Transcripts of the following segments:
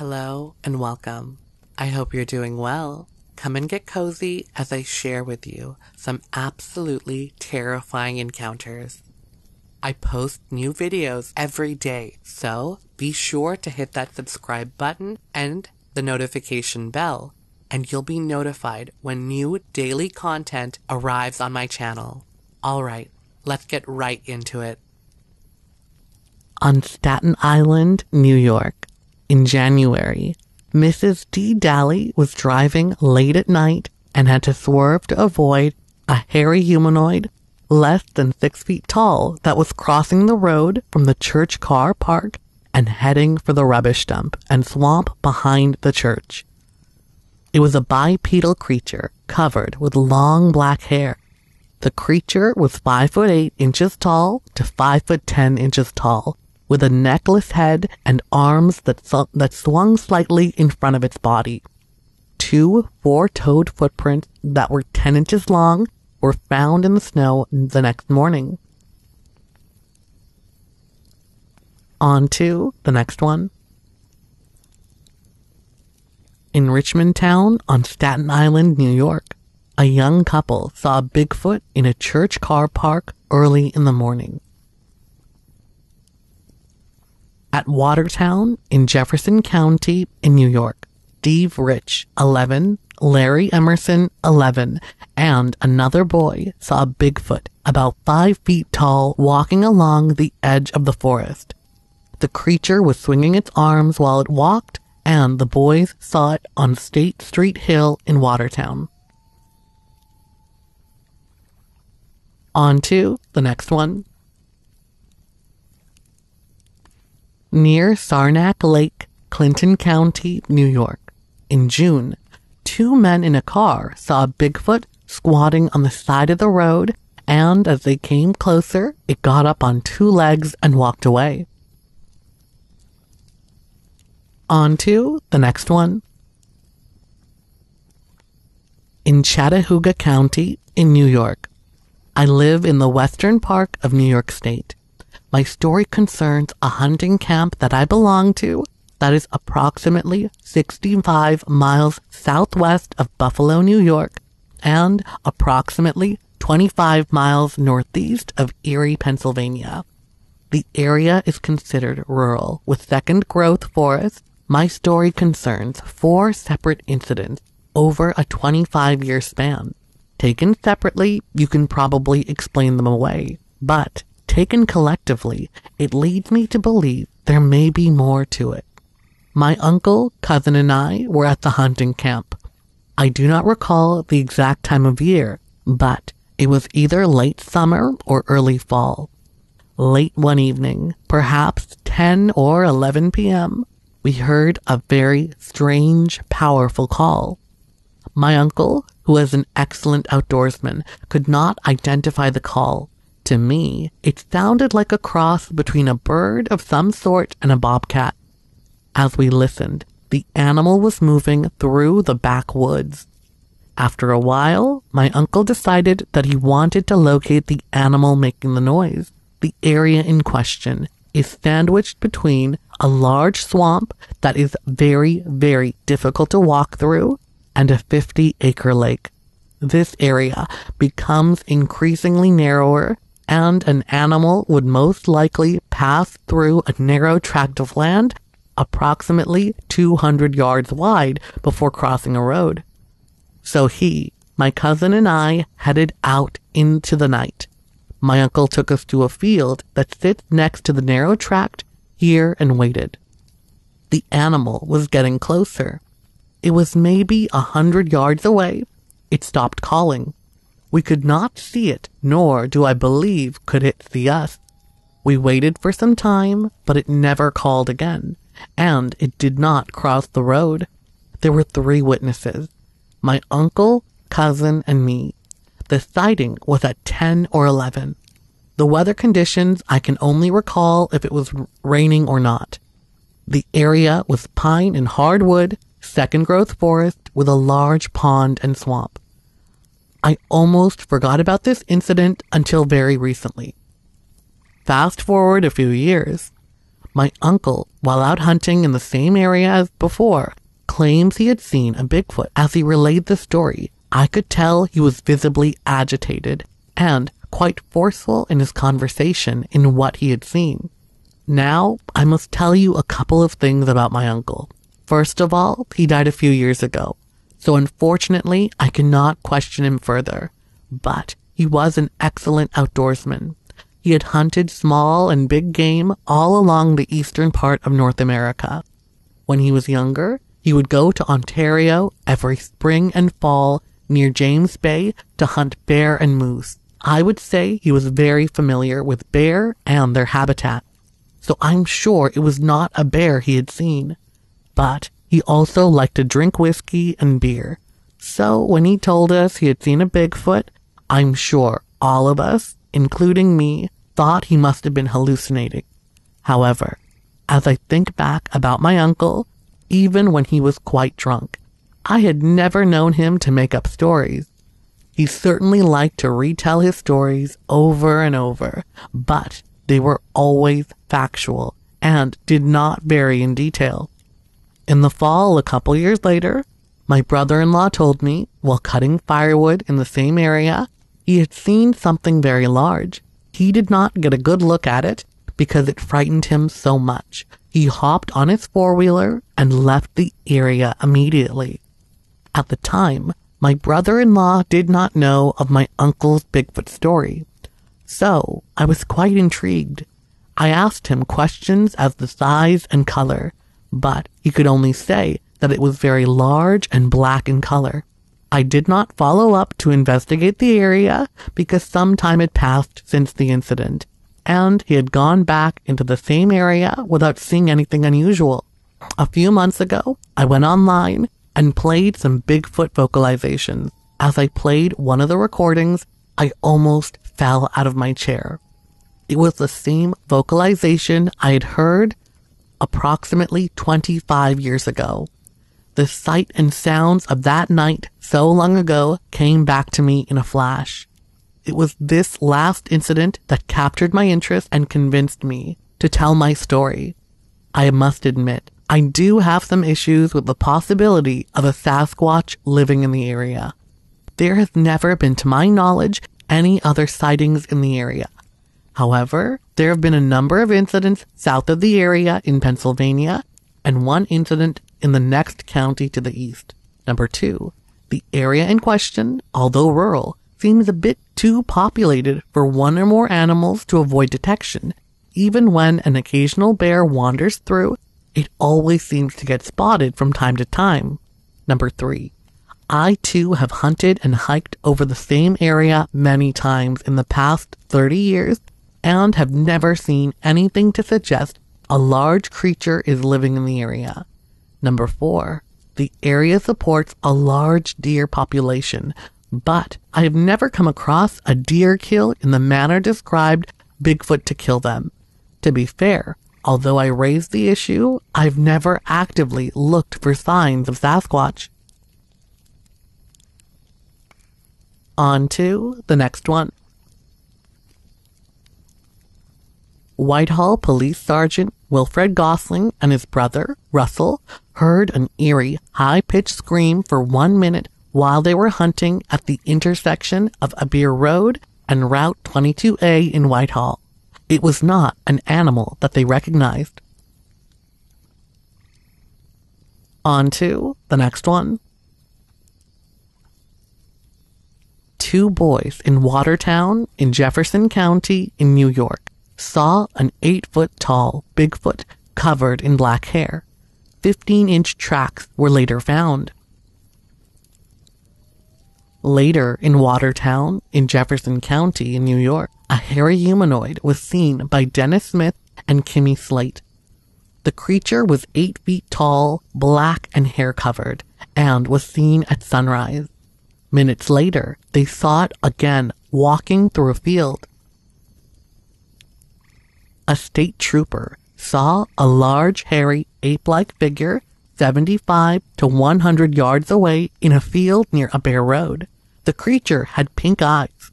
Hello and welcome. I hope you're doing well. Come and get cozy as I share with you some absolutely terrifying encounters. I post new videos every day, so be sure to hit that subscribe button and the notification bell, and you'll be notified when new daily content arrives on my channel. All right, let's get right into it. On Staten Island, New York, in January, Mrs. D. Dally was driving late at night and had to swerve to avoid a hairy humanoid less than 6 feet tall that was crossing the road from the church car park and heading for the rubbish dump and swamp behind the church. It was a bipedal creature covered with long black hair. The creature was 5'8" tall to 5'10" tall, with a necklace head and arms that swung slightly in front of its body. 2 four-toed footprints that were 10 inches long were found in the snow the next morning. On to the next one. In Richmond Town on Staten Island, New York, a young couple saw Bigfoot in a church car park early in the morning. At Watertown in Jefferson County in New York, Dave Rich, 11, Larry Emerson, 11, and another boy saw Bigfoot about 5 feet tall walking along the edge of the forest. The creature was swinging its arms while it walked, and the boys saw it on State Street Hill in Watertown. On to the next one. Near Saranac Lake, Clinton County, New York, in June, 2 men in a car saw Bigfoot squatting on the side of the road, and as they came closer, it got up on 2 legs and walked away. On to the next one. In Chattahooga County, in New York, I live in the western part of New York State. My story concerns a hunting camp that I belong to that is approximately 65 miles southwest of Buffalo, New York, and approximately 25 miles northeast of Erie, Pennsylvania. The area is considered rural, with second-growth forests. My story concerns 4 separate incidents over a 25-year span. Taken separately, you can probably explain them away, but taken collectively, it leads me to believe there may be more to it. My uncle, cousin, and I were at the hunting camp. I do not recall the exact time of year, but it was either late summer or early fall. Late one evening, perhaps 10 or 11 p.m., we heard a very strange, powerful call. My uncle, who is an excellent outdoorsman, could not identify the call. To me, it sounded like a cross between a bird of some sort and a bobcat. As we listened, the animal was moving through the backwoods. After a while, my uncle decided that he wanted to locate the animal making the noise. The area in question is sandwiched between a large swamp that is very, very difficult to walk through and a 50-acre lake. This area becomes increasingly narrower, and an animal would most likely pass through a narrow tract of land approximately 200 yards wide before crossing a road. So he, my cousin, and I headed out into the night. My uncle took us to a field that sits next to the narrow tract here and waited. The animal was getting closer. It was maybe 100 yards away. It stopped calling. We could not see it, nor do I believe could it see us. We waited for some time, but it never called again, and it did not cross the road. There were 3 witnesses, my uncle, cousin, and me. The sighting was at 10 or 11. The weather conditions I can only recall if it was raining or not. The area was pine and hardwood, second-growth forest with a large pond and swamp. I almost forgot about this incident until very recently. Fast forward a few years. my uncle, while out hunting in the same area as before, claims he had seen a Bigfoot. As he relayed the story, I could tell he was visibly agitated and quite forceful in his conversation in what he had seen. Now, I must tell you a couple of things about my uncle. First of all, he died a few years ago, so unfortunately I cannot question him further. But he was an excellent outdoorsman. He had hunted small and big game all along the eastern part of North America. When he was younger, he would go to Ontario every spring and fall near James Bay to hunt bear and moose. I would say he was very familiar with bear and their habitat, so I'm sure it was not a bear he had seen. But he also liked to drink whiskey and beer, so when he told us he had seen a Bigfoot, I'm sure all of us, including me, thought he must have been hallucinating. However, as I think back about my uncle, even when he was quite drunk, I had never known him to make up stories. He certainly liked to retell his stories over and over, but they were always factual and did not vary in detail. In the fall a couple years later, my brother-in-law told me, while cutting firewood in the same area, he had seen something very large. He did not get a good look at it because it frightened him so much. He hopped on his four-wheeler and left the area immediately. At the time, my brother-in-law did not know of my uncle's Bigfoot story, so I was quite intrigued. I asked him questions as to the size and color, but he could only say that it was very large and black in color. I did not follow up to investigate the area because some time had passed since the incident, and he had gone back into the same area without seeing anything unusual. A few months ago, I went online and played some Bigfoot vocalizations. As I played one of the recordings, I almost fell out of my chair. It was the same vocalization I had heard approximately 25 years ago. The sight and sounds of that night so long ago came back to me in a flash. It was this last incident that captured my interest and convinced me to tell my story. I must admit, I do have some issues with the possibility of a Sasquatch living in the area. There has never been, to my knowledge, any other sightings in the area. However, there have been a number of incidents south of the area in Pennsylvania, and one incident in the next county to the east. Number two, the area in question, although rural, seems a bit too populated for one or more animals to avoid detection. Even when an occasional bear wanders through, it always seems to get spotted from time to time. Number three, I too have hunted and hiked over the same area many times in the past 30 years and have never seen anything to suggest a large creature is living in the area. Number four, the area supports a large deer population, but I have never come across a deer kill in the manner described Bigfoot to kill them. To be fair, although I raised the issue, I've never actively looked for signs of Sasquatch. On to the next one. Whitehall Police Sergeant Wilfred Gosling and his brother, Russell, heard an eerie, high-pitched scream for 1 minute while they were hunting at the intersection of Abeer Road and Route 22A in Whitehall. It was not an animal that they recognized. On to the next one. Two boys in Watertown in Jefferson County in New York saw an 8-foot-tall Bigfoot covered in black hair. 15-inch tracks were later found. Later in Watertown, in Jefferson County in New York, a hairy humanoid was seen by Dennis Smith and Kimmy Slate. The creature was 8 feet tall, black and hair-covered, and was seen at sunrise. Minutes later, they saw it again walking through a field. A state trooper saw a large, hairy, ape-like figure 75 to 100 yards away in a field near Abeer Road. The creature had pink eyes.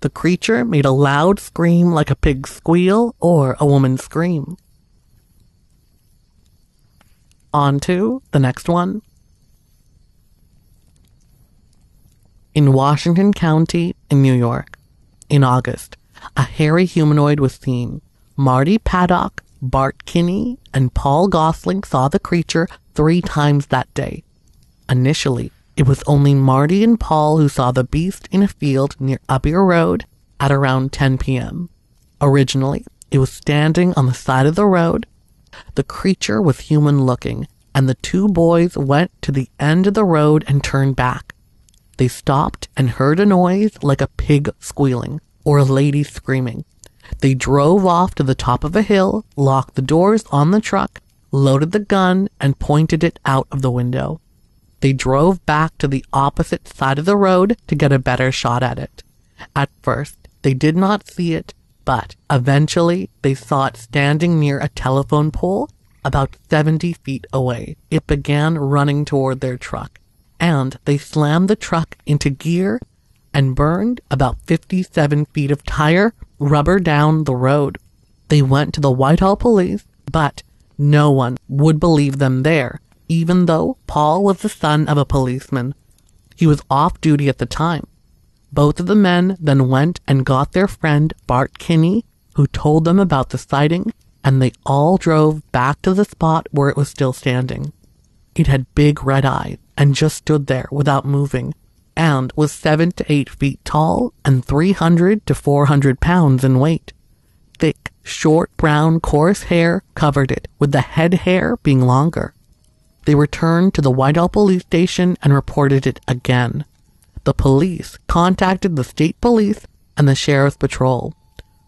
The creature made a loud scream like a pig's squeal or a woman's scream. On to the next one. In Washington County, in New York, in August, a hairy humanoid was seen. Marty Paddock, Bart Kinney, and Paul Gosling saw the creature 3 times that day. Initially, it was only Marty and Paul who saw the beast in a field near Abbey Road at around 10 p.m. Originally, it was standing on the side of the road. The creature was human-looking, and the 2 boys went to the end of the road and turned back. They stopped and heard a noise like a pig squealing or a lady screaming. They drove off to the top of a hill, locked the doors on the truck, loaded the gun, and pointed it out of the window. They drove back to the opposite side of the road to get a better shot at it. At first, they did not see it, but eventually they saw it standing near a telephone pole about 70 feet away. It began running toward their truck, and they slammed the truck into gear and burned about 57 feet of tire rubber down the road. They went to the Whitehall police, but no one would believe them there, even though Paul was the son of a policeman. He was off duty at the time. Both of the men then went and got their friend Bart Kinney, who told them about the sighting, and they all drove back to the spot where it was still standing. It had big red eyes and just stood there without moving, and was 7 to 8 feet tall and 300 to 400 pounds in weight. Thick, short, brown, coarse hair covered it, with the head hair being longer. They returned to the Whitehall police station and reported it again. The police contacted the state police and the sheriff's patrol.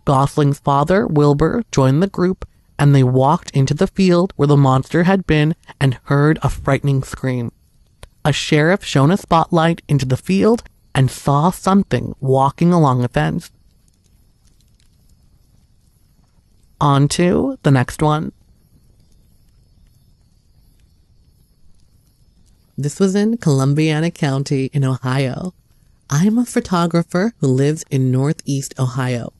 Gosling's father, Wilbur, joined the group, and they walked into the field where the monster had been and heard a frightening scream. A sheriff shone a spotlight into the field and saw something walking along a fence. On to the next one. This was in Columbiana County in Ohio. I'm a photographer who lives in Northeast Ohio.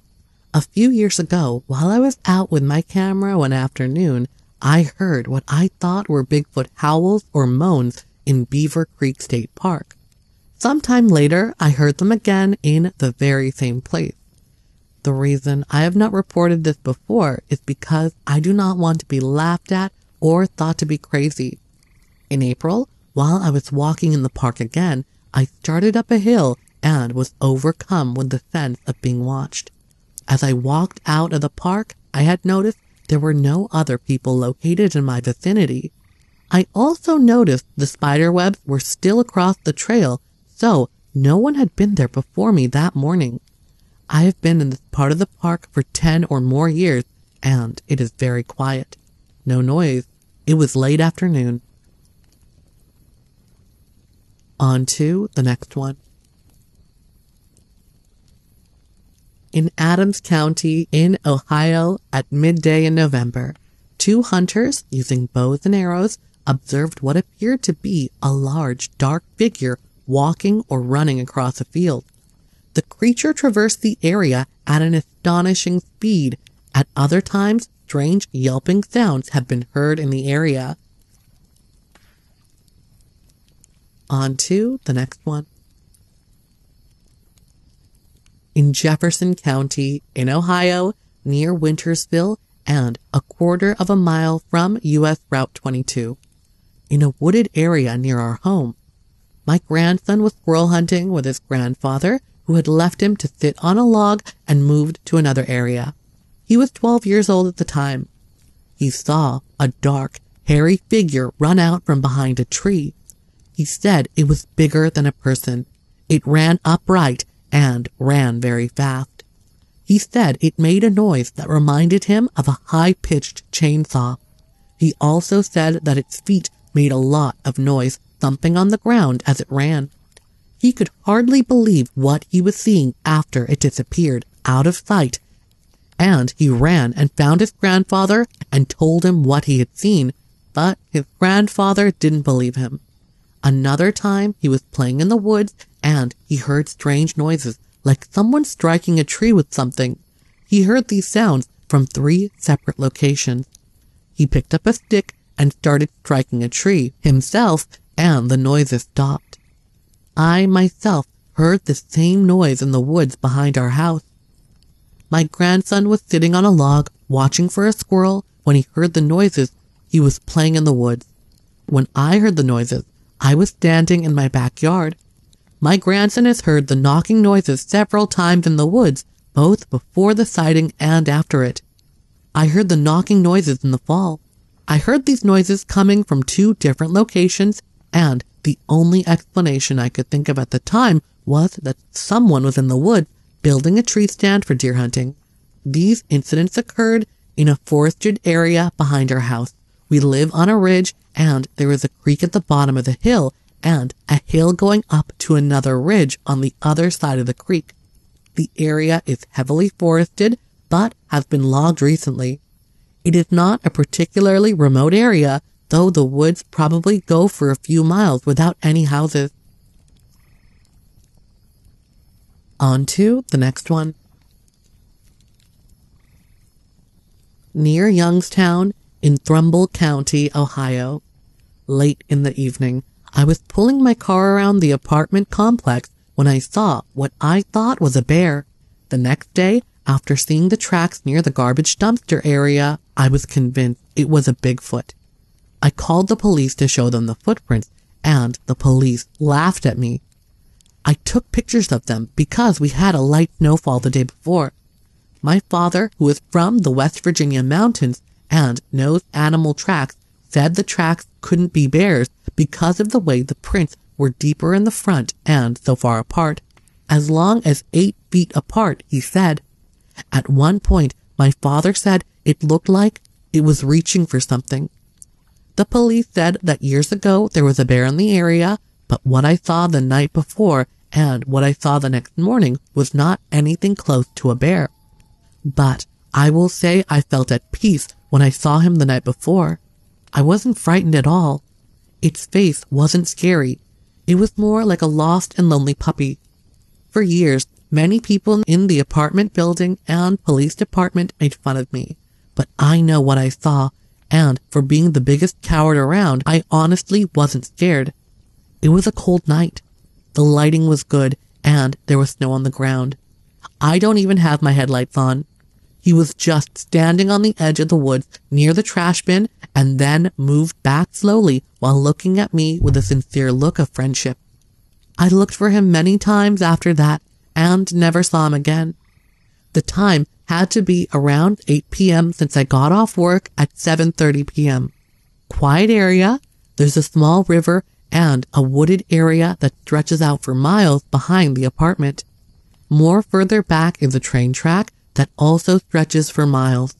A few years ago, while I was out with my camera one afternoon, I heard what I thought were Bigfoot howls or moans in Beaver Creek State Park. Sometime later, I heard them again in the very same place. The reason I have not reported this before is because I do not want to be laughed at or thought to be crazy. In April, while I was walking in the park again, I started up a hill and was overcome with the sense of being watched. As I walked out of the park, I had noticed there were no other people located in my vicinity. I also noticed the spiderwebs were still across the trail, so no one had been there before me that morning. I have been in this part of the park for 10 or more years, and it is very quiet. No noise. It was late afternoon. On to the next one. In Adams County in Ohio at midday in November, 2 hunters, using bows and arrows, observed what appeared to be a large, dark figure walking or running across a field. The creature traversed the area at an astonishing speed. At other times, strange yelping sounds have been heard in the area. On to the next one. In Jefferson County, in Ohio, near Wintersville, and a 1/4 of a mile from U.S. Route 22, in a wooded area near our home. My grandson was squirrel hunting with his grandfather, who had left him to sit on a log and moved to another area. He was 12 years old at the time. He saw a dark, hairy figure run out from behind a tree. He said it was bigger than a person. It ran upright and ran very fast. He said it made a noise that reminded him of a high-pitched chainsaw. He also said that its feet made a lot of noise thumping on the ground as it ran. He could hardly believe what he was seeing after it disappeared out of sight, and he ran and found his grandfather and told him what he had seen, but his grandfather didn't believe him. Another time, he was playing in the woods, and he heard strange noises, like someone striking a tree with something. He heard these sounds from 3 separate locations. He picked up a stick and started striking a tree himself, and the noises stopped. I myself heard the same noise in the woods behind our house. My grandson was sitting on a log, watching for a squirrel. When he heard the noises, he was playing in the woods. When I heard the noises, I was standing in my backyard. My grandson has heard the knocking noises several times in the woods, both before the sighting and after it. I heard the knocking noises in the fall. I heard these noises coming from two different locations, and the only explanation I could think of at the time was that someone was in the woods building a tree stand for deer hunting. These incidents occurred in a forested area behind our house. We live on a ridge, and there is a creek at the bottom of the hill, and a hill going up to another ridge on the other side of the creek. The area is heavily forested, but has been logged recently. It is not a particularly remote area, though the woods probably go for a few miles without any houses. On to the next one. Near Youngstown, in Trumbull County, Ohio. Late in the evening, I was pulling my car around the apartment complex when I saw what I thought was a bear. The next day, after seeing the tracks near the garbage dumpster area, I was convinced it was a Bigfoot. I called the police to show them the footprints, and the police laughed at me. I took pictures of them because we had a light snowfall the day before. My father, who is from the West Virginia mountains and knows animal tracks, said the tracks couldn't be bears because of the way the prints were deeper in the front and so far apart, as long as 8 feet apart, he said. At one point, my father said it looked like it was reaching for something. The police said that years ago there was a bear in the area, but what I saw the night before and what I saw the next morning was not anything close to a bear. But I will say I felt at peace when I saw him the night before. I wasn't frightened at all. Its face wasn't scary. It was more like a lost and lonely puppy. For years, many people in the apartment building and police department made fun of me, but I know what I saw, and for being the biggest coward around, I honestly wasn't scared. It was a cold night. The lighting was good, and there was snow on the ground. I don't even have my headlights on. He was just standing on the edge of the woods near the trash bin, and then moved back slowly while looking at me with a sincere look of friendship. I looked for him many times after that, and never saw him again. The time had to be around 8 p.m. since I got off work at 7:30 p.m. Quiet area, there's a small river and a wooded area that stretches out for miles behind the apartment. More further back is a train track that also stretches for miles.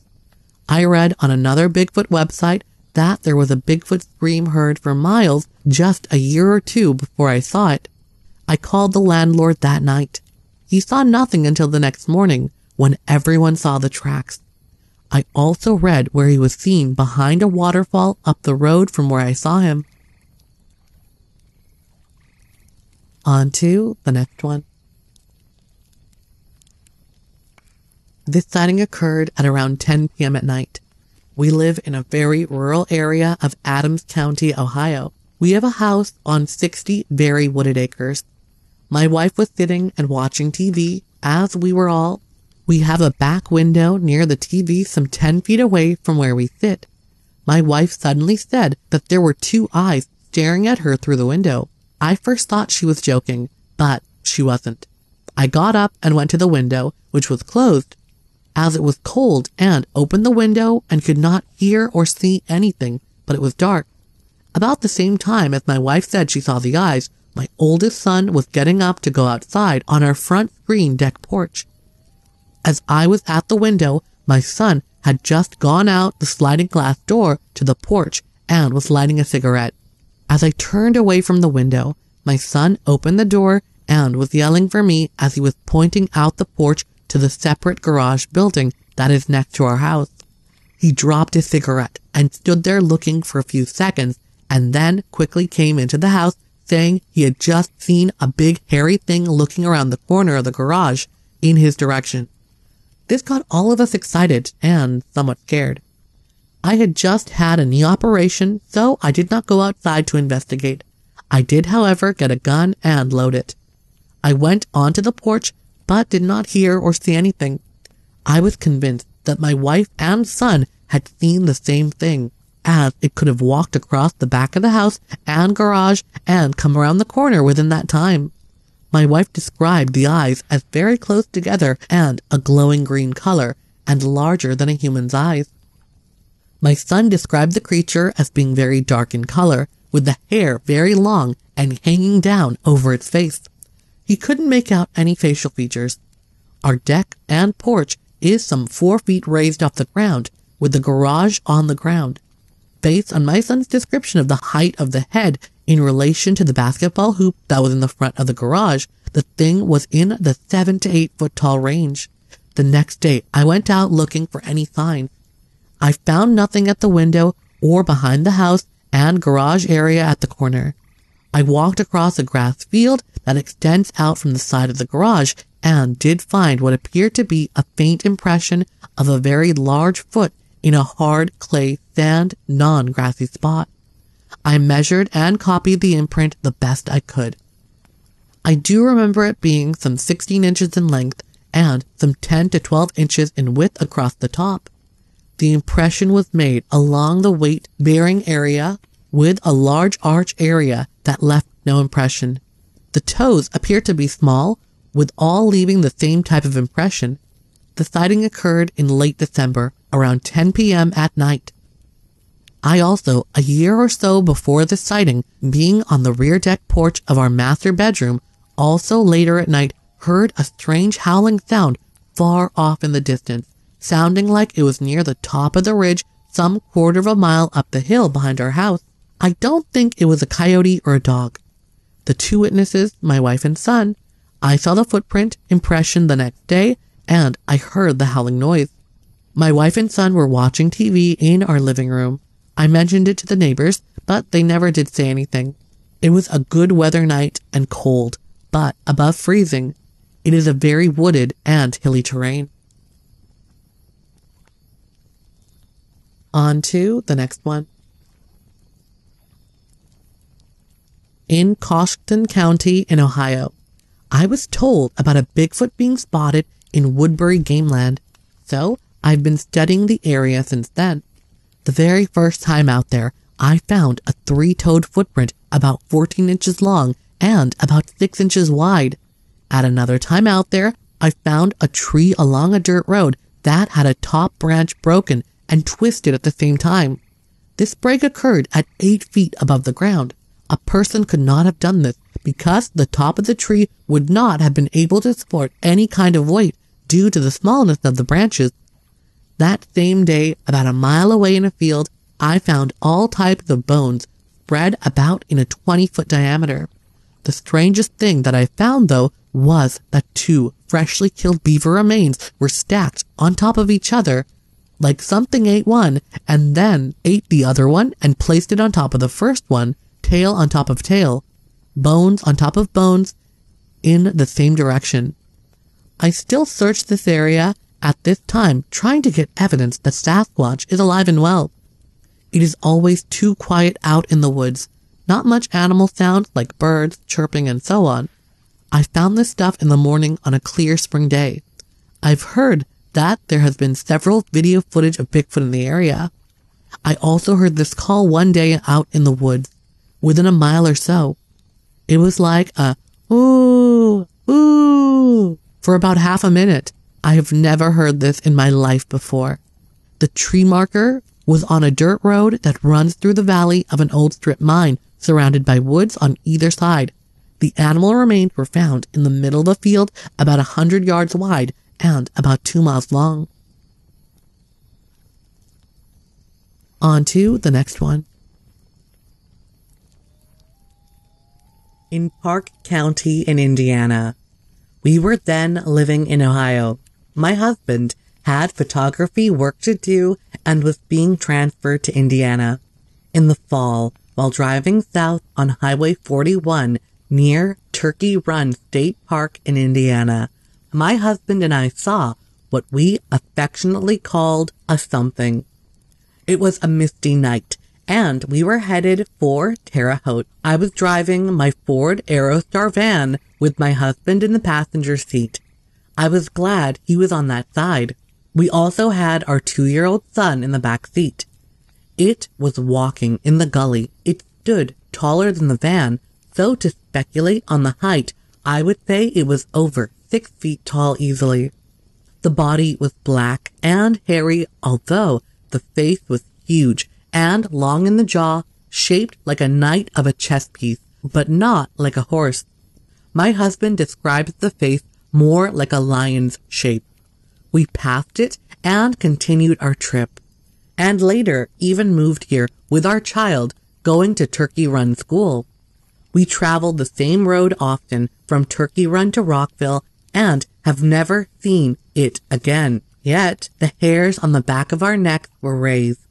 I read on another Bigfoot website that there was a Bigfoot scream heard for miles just a year or two before I saw it. I called the landlord that night. He saw nothing until the next morning, when everyone saw the tracks. I also read where he was seen behind a waterfall up the road from where I saw him. On to the next one. This sighting occurred at around 10 p.m. at night. We live in a very rural area of Adams County, Ohio. We have a house on 60 very wooded acres. My wife was sitting and watching TV, as we were all. We have a back window near the TV some 10 feet away from where we sit. My wife suddenly said that there were two eyes staring at her through the window. I first thought she was joking, but she wasn't. I got up and went to the window, which was closed, as it was cold, and opened the window and could not hear or see anything, but it was dark. About the same time as my wife said she saw the eyes, my oldest son was getting up to go outside on our front screen deck porch. As I was at the window, my son had just gone out the sliding glass door to the porch and was lighting a cigarette. As I turned away from the window, my son opened the door and was yelling for me as he was pointing out the porch to the separate garage building that is next to our house. He dropped his cigarette and stood there looking for a few seconds, and then quickly came into the house, saying he had just seen a big hairy thing looking around the corner of the garage in his direction. This got all of us excited and somewhat scared. I had just had a knee operation, so I did not go outside to investigate. I did, however, get a gun and load it. I went onto the porch, but did not hear or see anything. I was convinced that my wife and son had seen the same thing, as it could have walked across the back of the house and garage and come around the corner within that time. My wife described the eyes as very close together and a glowing green color, and larger than a human's eyes. My son described the creature as being very dark in color, with the hair very long and hanging down over its face. He couldn't make out any facial features. Our deck and porch is some 4 feet raised off the ground, with the garage on the ground. Based on my son's description of the height of the head in relation to the basketball hoop that was in the front of the garage, the thing was in the 7 to 8 foot tall range. The next day, I went out looking for any sign. I found nothing at the window or behind the house and garage area at the corner. I walked across a grass field that extends out from the side of the garage and did find what appeared to be a faint impression of a very large foot in a hard clay sand, non-grassy spot. I measured and copied the imprint the best I could. I do remember it being some 16 inches in length and some 10 to 12 inches in width across the top. The impression was made along the weight-bearing area with a large arch area that left no impression. The toes appeared to be small, with all leaving the same type of impression. The sighting occurred in late December, around 10 p.m. at night. I also, a year or so before this sighting, being on the rear deck porch of our master bedroom, also later at night, heard a strange howling sound far off in the distance, sounding like it was near the top of the ridge some quarter of a mile up the hill behind our house. I don't think it was a coyote or a dog. The two witnesses, my wife and son, I saw the footprint impression the next day, and I heard the howling noise. My wife and son were watching TV in our living room. I mentioned it to the neighbors, but they never did say anything. It was a good weather night and cold, but above freezing. It is a very wooded and hilly terrain. On to the next one. In Coshocton County in Ohio, I was told about a Bigfoot being spotted in Woodbury Gameland, so I've been studying the area since then. The very first time out there, I found a three-toed footprint about 14 inches long and about 6 inches wide. At another time out there, I found a tree along a dirt road that had a top branch broken and twisted at the same time. This break occurred at 8 feet above the ground. A person could not have done this because the top of the tree would not have been able to support any kind of weight due to the smallness of the branches. That same day, about a mile away in a field, I found all types of bones spread about in a 20-foot diameter. The strangest thing that I found, though, was that two freshly killed beaver remains were stacked on top of each other, like something ate one and then ate the other one and placed it on top of the first one, tail on top of tail, bones on top of bones, in the same direction. I still search this area at this time, trying to get evidence that Sasquatch is alive and well. It is always too quiet out in the woods, not much animal sounds like birds chirping and so on. I found this stuff in the morning on a clear spring day. I've heard that there has been several video footage of Bigfoot in the area. I also heard this call one day out in the woods, within a mile or so. It was like a ooh, ooh, for about half a minute. I have never heard this in my life before. The tree marker was on a dirt road that runs through the valley of an old strip mine surrounded by woods on either side. The animal remains were found in the middle of a field about 100 yards wide and about 2 miles long. On to the next one. In Park County in Indiana. We were then living in Ohio. My husband had photography work to do and was being transferred to Indiana. In the fall, while driving south on Highway 41 near Turkey Run State Park in Indiana, my husband and I saw what we affectionately called a something. It was a misty night, and we were headed for Terre Haute. I was driving my Ford Aerostar van with my husband in the passenger seat. I was glad he was on that side. We also had our 2-year-old son in the back seat. It was walking in the gully. It stood taller than the van, so to speculate on the height, I would say it was over 6 feet tall easily. The body was black and hairy, although the face was huge and long in the jaw, shaped like a knight of a chess piece, but not like a horse. My husband describes the face more like a lion's shape. We passed it and continued our trip, and later even moved here with our child going to Turkey Run School. We traveled the same road often from Turkey Run to Rockville and have never seen it again. Yet the hairs on the back of our necks were raised.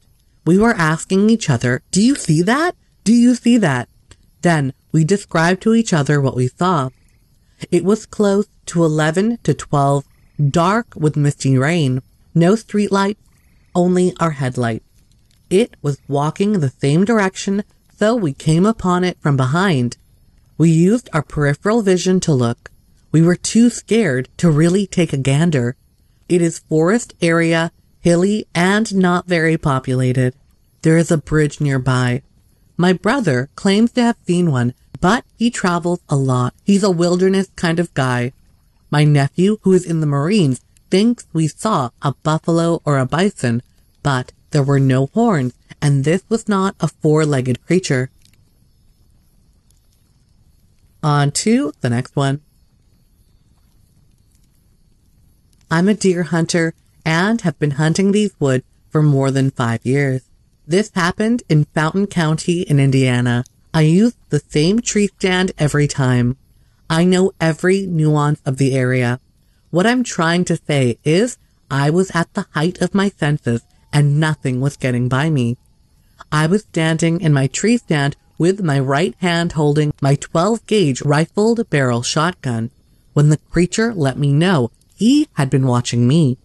We were asking each other, "Do you see that? Do you see that?" Then we described to each other what we saw. It was close to 11 to 12, dark with misty rain, no streetlights, only our headlight. It was walking the same direction, so we came upon it from behind. We used our peripheral vision to look. We were too scared to really take a gander. It is forest area, hilly, and not very populated. There is a bridge nearby. My brother claims to have seen one, but he travels a lot. He's a wilderness kind of guy. My nephew, who is in the Marines, thinks we saw a buffalo or a bison, but there were no horns, and this was not a 4-legged creature. On to the next one. I'm a deer hunter and have been hunting these woods for more than 5 years. This happened in Fountain County in Indiana. I use the same tree stand every time. I know every nuance of the area. What I'm trying to say is I was at the height of my senses and nothing was getting by me. I was standing in my tree stand with my right hand holding my 12-gauge rifled barrel shotgun. When the creature let me know he had been watching me,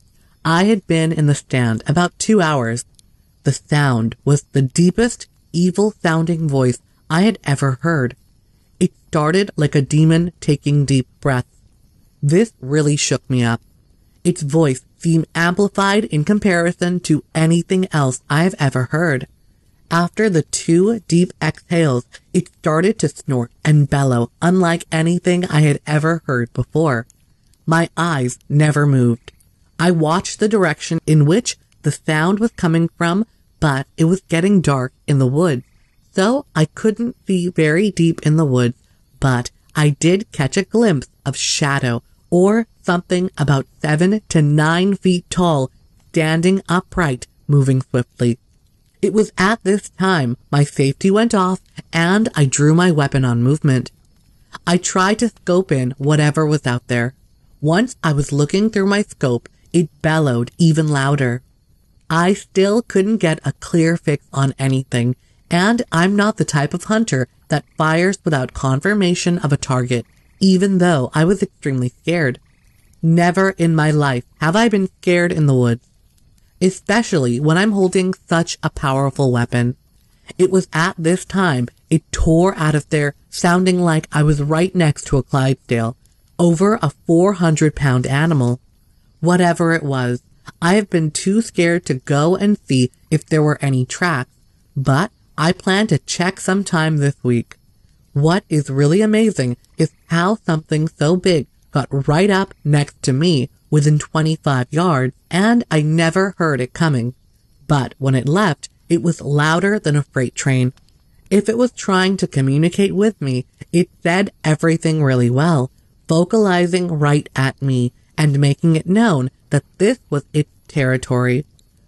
I had been in the stand about 2 hours. The sound was the deepest, evil-sounding voice I had ever heard. It started like a demon taking deep breaths. This really shook me up. Its voice seemed amplified in comparison to anything else I've ever heard. After the 2 deep exhales, it started to snort and bellow unlike anything I had ever heard before. My eyes never moved. I watched the direction in which the sound was coming from, but it was getting dark in the woods, so I couldn't see very deep in the woods, but I did catch a glimpse of shadow or something about 7 to 9 feet tall, standing upright, moving swiftly. It was at this time my safety went off and I drew my weapon on movement. I tried to scope in whatever was out there. Once I was looking through my scope, it bellowed even louder. I still couldn't get a clear fix on anything, and I'm not the type of hunter that fires without confirmation of a target, even though I was extremely scared. Never in my life have I been scared in the woods, especially when I'm holding such a powerful weapon. It was at this time it tore out of there, sounding like I was right next to a Clydesdale, over a 400-pound animal. Whatever it was, I have been too scared to go and see if there were any tracks, but I plan to check sometime this week. What is really amazing is how something so big got right up next to me within 25 yards, and I never heard it coming. But when it left, it was louder than a freight train. If it was trying to communicate with me, it said everything really well, vocalizing right at me and making it known that this was its territory.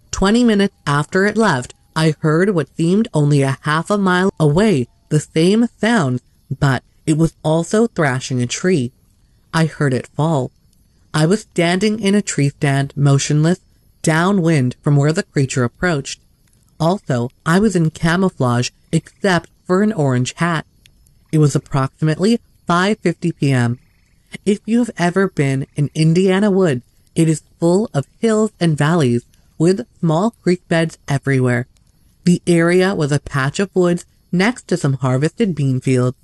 20 minutes after it left, I heard what seemed only a half a mile away the same sound, but it was also thrashing a tree. I heard it fall. I was standing in a tree stand, motionless, downwind from where the creature approached. Also, I was in camouflage except for an orange hat. It was approximately 5:50 p.m. If you have ever been in Indiana woods, it is full of hills and valleys with small creek beds everywhere, The area was a patch of woods next to some harvested bean fields.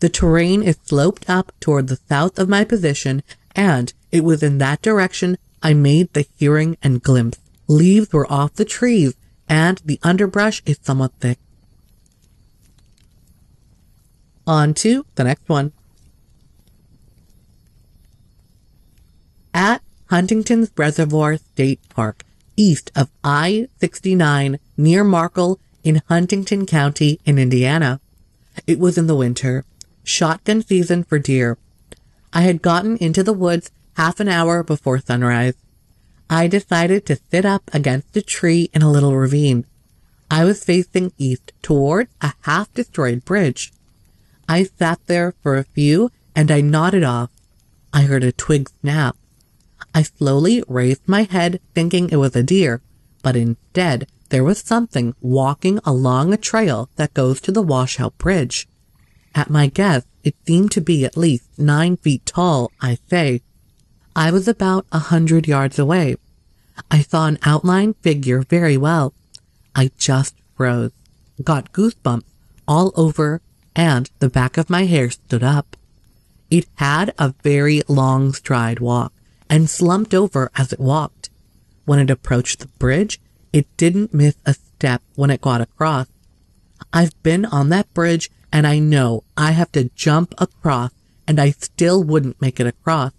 The terrain is sloped up toward the south of my position, and it was in that direction I made the hearing and glimpse. Leaves were off the trees, and the underbrush is somewhat thick. On to the next one. At Huntington's Reservoir State Park, east of I-69, near Markle, in Huntington County in Indiana. It was in the winter, shotgun season for deer. I had gotten into the woods half an hour before sunrise. I decided to sit up against a tree in a little ravine. I was facing east toward a half-destroyed bridge. I sat there for a few and I nodded off. I heard a twig snap. I slowly raised my head thinking it was a deer, but instead there was something walking along a trail that goes to the washout bridge. At my guess, it seemed to be at least 9 feet tall, I say. I was about 100 yards away. I saw an outline figure very well. I just froze, got goosebumps all over, and the back of my hair stood up. It had a very long stride walk, and slumped over as it walked. When it approached the bridge, it didn't miss a step when it got across. I've been on that bridge, and I know I have to jump across, and I still wouldn't make it across.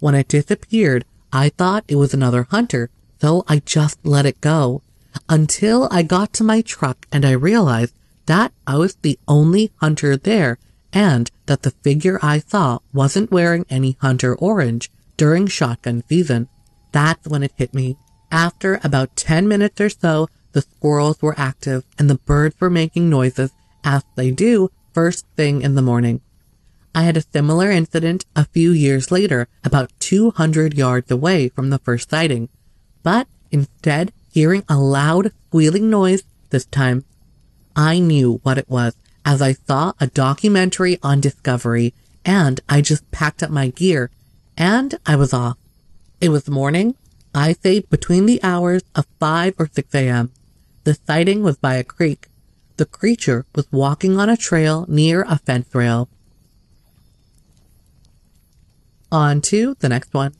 When it disappeared, I thought it was another hunter, so I just let it go, until I got to my truck and I realized that I was the only hunter there, and that the figure I saw wasn't wearing any hunter orange during shotgun season. That's when it hit me. After about 10 minutes or so, the squirrels were active and the birds were making noises, as they do first thing in the morning. I had a similar incident a few years later, about 200 yards away from the first sighting, but instead hearing a loud squealing noise this time. I knew what it was, as I saw a documentary on Discovery, and I just packed up my gear, and I was off. It was morning, I say between the hours of 5 or 6 a.m. The sighting was by a creek. The creature was walking on a trail near a fence rail. On to the next one.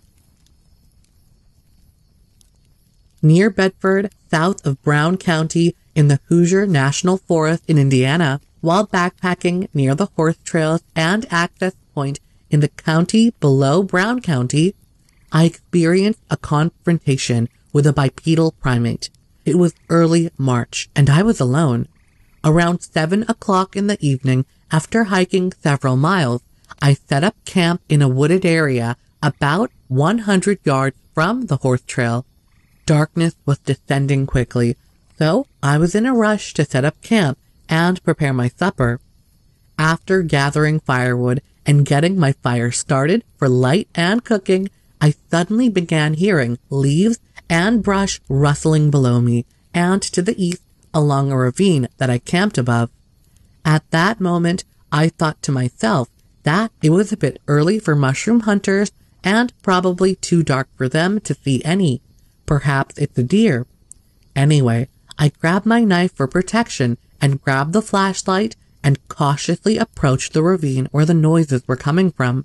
Near Bedford, south of Brown County, in the Hoosier National Forest in Indiana, while backpacking near the horse trails and access point in the county below Brown County, I experienced a confrontation with a bipedal primate. It was early March, and I was alone. Around 7 o'clock in the evening, after hiking several miles, I set up camp in a wooded area about 100 yards from the horse trail. Darkness was descending quickly, so I was in a rush to set up camp and prepare my supper. After gathering firewood and getting my fire started for light and cooking, I suddenly began hearing leaves and brush rustling below me and to the east along a ravine that I camped above. At that moment, I thought to myself that it was a bit early for mushroom hunters and probably too dark for them to see any. Perhaps it's a deer. Anyway, I grabbed my knife for protection and grabbed the flashlight and cautiously approached the ravine where the noises were coming from.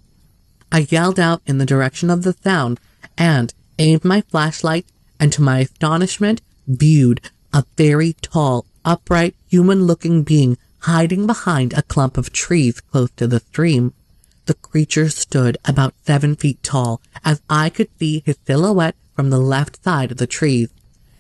I yelled out in the direction of the sound and aimed my flashlight, and to my astonishment viewed a very tall, upright, human-looking being hiding behind a clump of trees close to the stream. The creature stood about 7 feet tall, as I could see his silhouette from the left side of the trees.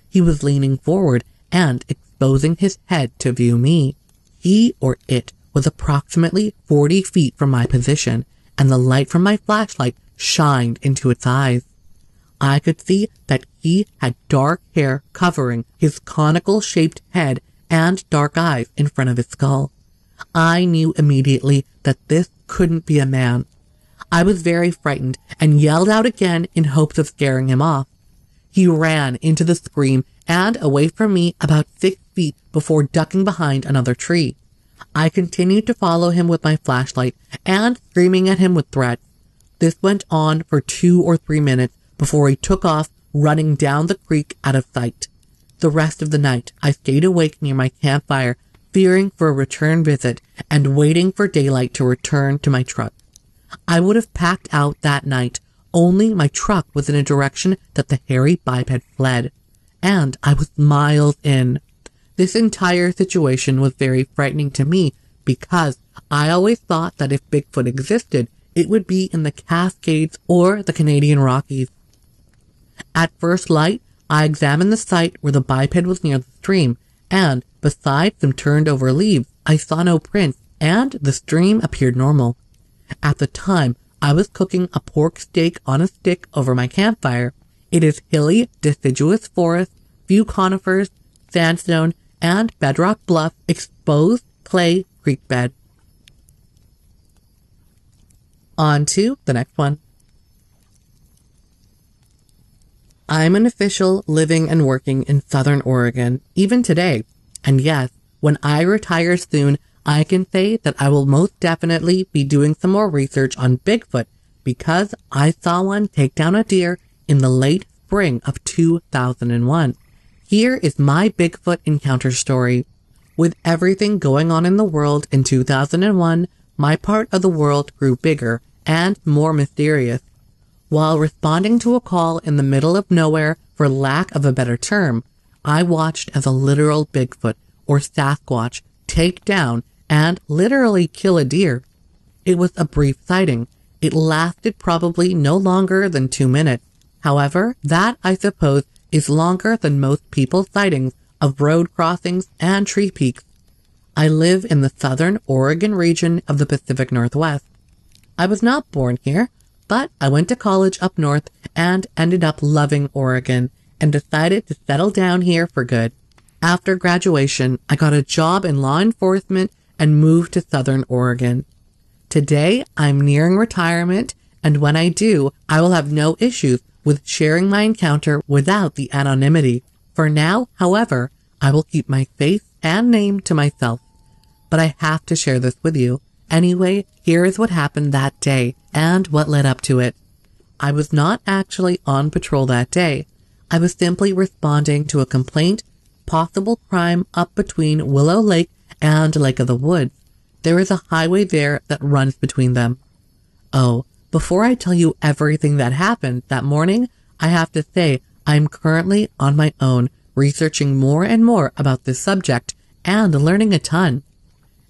He was leaning forward and exposing his head to view me. He or it was approximately 40 feet from my position, and the light from my flashlight shined into its eyes. I could see that he had dark hair covering his conical-shaped head and dark eyes in front of his skull. I knew immediately that this couldn't be a man. I was very frightened and yelled out again in hopes of scaring him off. He ran into the stream and away from me about 6 feet before ducking behind another tree. I continued to follow him with my flashlight and screaming at him with threats. This went on for 2 or 3 minutes before he took off, running down the creek out of sight. The rest of the night I stayed awake near my campfire, fearing for a return visit and waiting for daylight to return to my truck. I would have packed out that night, only my truck was in a direction that the hairy biped had fled, and I was miles in. This entire situation was very frightening to me because I always thought that if Bigfoot existed, it would be in the Cascades or the Canadian Rockies. At first light, I examined the site where the biped was near the stream, and, besides some turned over leaves, I saw no prints, and the stream appeared normal. At the time, I was cooking a pork steak on a stick over my campfire. It is hilly, deciduous forest, few conifers, sandstone, and bedrock bluff, exposed clay creek bed. On to the next one. I'm an official living and working in Southern Oregon, even today. And yes, when I retire soon, I can say that I will most definitely be doing some more research on Bigfoot because I saw one take down a deer in the late spring of 2001. Here is my Bigfoot encounter story. With everything going on in the world in 2001, my part of the world grew bigger and more mysterious. While responding to a call in the middle of nowhere, for lack of a better term, I watched as a literal Bigfoot or Sasquatch take down and literally kill a deer. It was a brief sighting. It lasted probably no longer than 2 minutes. However, that, I suppose, is longer than most people's sightings of road crossings and tree peaks. I live in the Southern Oregon region of the Pacific Northwest. I was not born here, but I went to college up north and ended up loving Oregon and decided to settle down here for good. After graduation, I got a job in law enforcement and moved to Southern Oregon. Today, I'm nearing retirement, and when I do, I will have no issues with sharing my encounter without the anonymity. For now, however, I will keep my face and name to myself. But I have to share this with you. Anyway, here is what happened that day and what led up to it. I was not actually on patrol that day. I was simply responding to a complaint, possible crime up between Willow Lake and Lake of the Woods. There is a highway there that runs between them. Oh, before I tell you everything that happened that morning, I have to say I am currently on my own, researching more and more about this subject and learning a ton.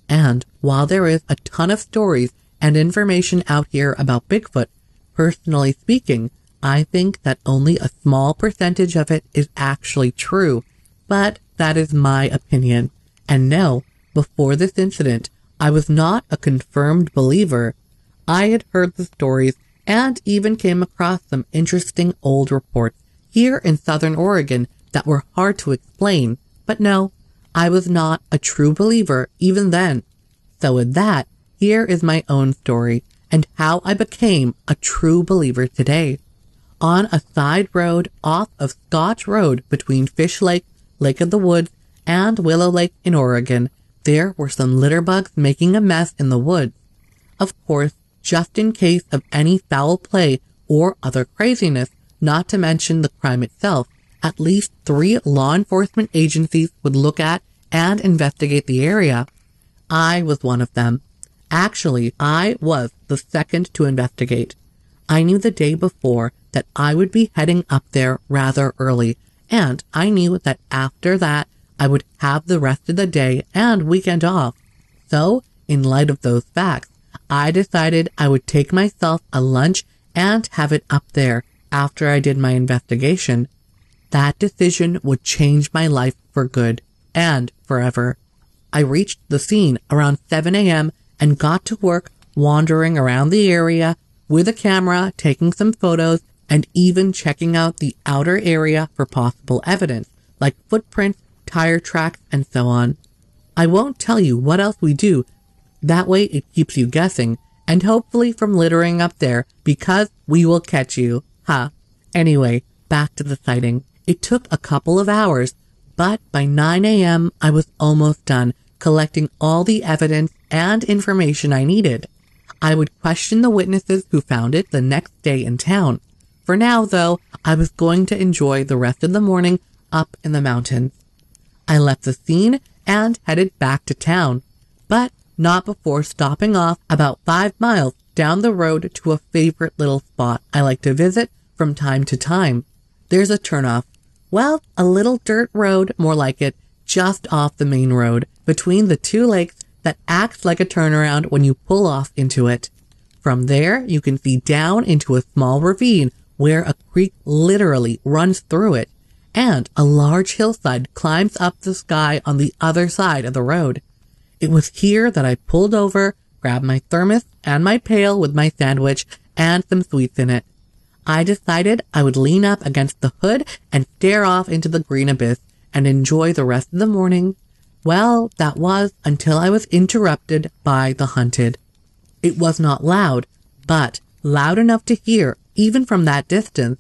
And while there is a ton of stories and information out here about Bigfoot, personally speaking, I think that only a small percentage of it is actually true, but that is my opinion. And no, before this incident, I was not a confirmed believer. I had heard the stories and even came across some interesting old reports here in Southern Oregon that were hard to explain, but no, I was not a true believer even then. So with that, here is my own story and how I became a true believer today. On a side road off of Scotch Road between Fish Lake, Lake of the Woods, and Willow Lake in Oregon, there were some litterbugs making a mess in the woods. Of course, just in case of any foul play or other craziness, not to mention the crime itself, at least 3 law enforcement agencies would look at and investigate the area. I was one of them. Actually, I was the second to investigate. I knew the day before that I would be heading up there rather early, and I knew that after that I would have the rest of the day and weekend off. So, in light of those facts, I decided I would take myself a lunch and have it up there after I did my investigation. That decision would change my life for good and forever. I reached the scene around 7 a.m. and got to work wandering around the area with a camera, taking some photos, and even checking out the outer area for possible evidence, like footprints, tire tracks, and so on. I won't tell you what else we do, that way it keeps you guessing, and hopefully from littering up there, because we will catch you, huh? Anyway, back to the sighting. It took a couple of hours, but by 9 a.m. I was almost done collecting all the evidence and information I needed. I would question the witnesses who found it the next day in town. For now, though, I was going to enjoy the rest of the morning up in the mountain. I left the scene and headed back to town, but not before stopping off about 5 miles down the road to a favorite little spot I like to visit from time to time. There's a turnoff, well, a little dirt road, more like it, just off the main road between the two lakes that acts like a turnaround when you pull off into it. From there, you can see down into a small ravine where a creek literally runs through it, and a large hillside climbs up the sky on the other side of the road. It was here that I pulled over, grabbed my thermos and my pail with my sandwich and some sweets in it. I decided I would lean up against the hood and stare off into the green abyss and enjoy the rest of the morning. Well, that was until I was interrupted by the hunted. It was not loud, but loud enough to hear even from that distance.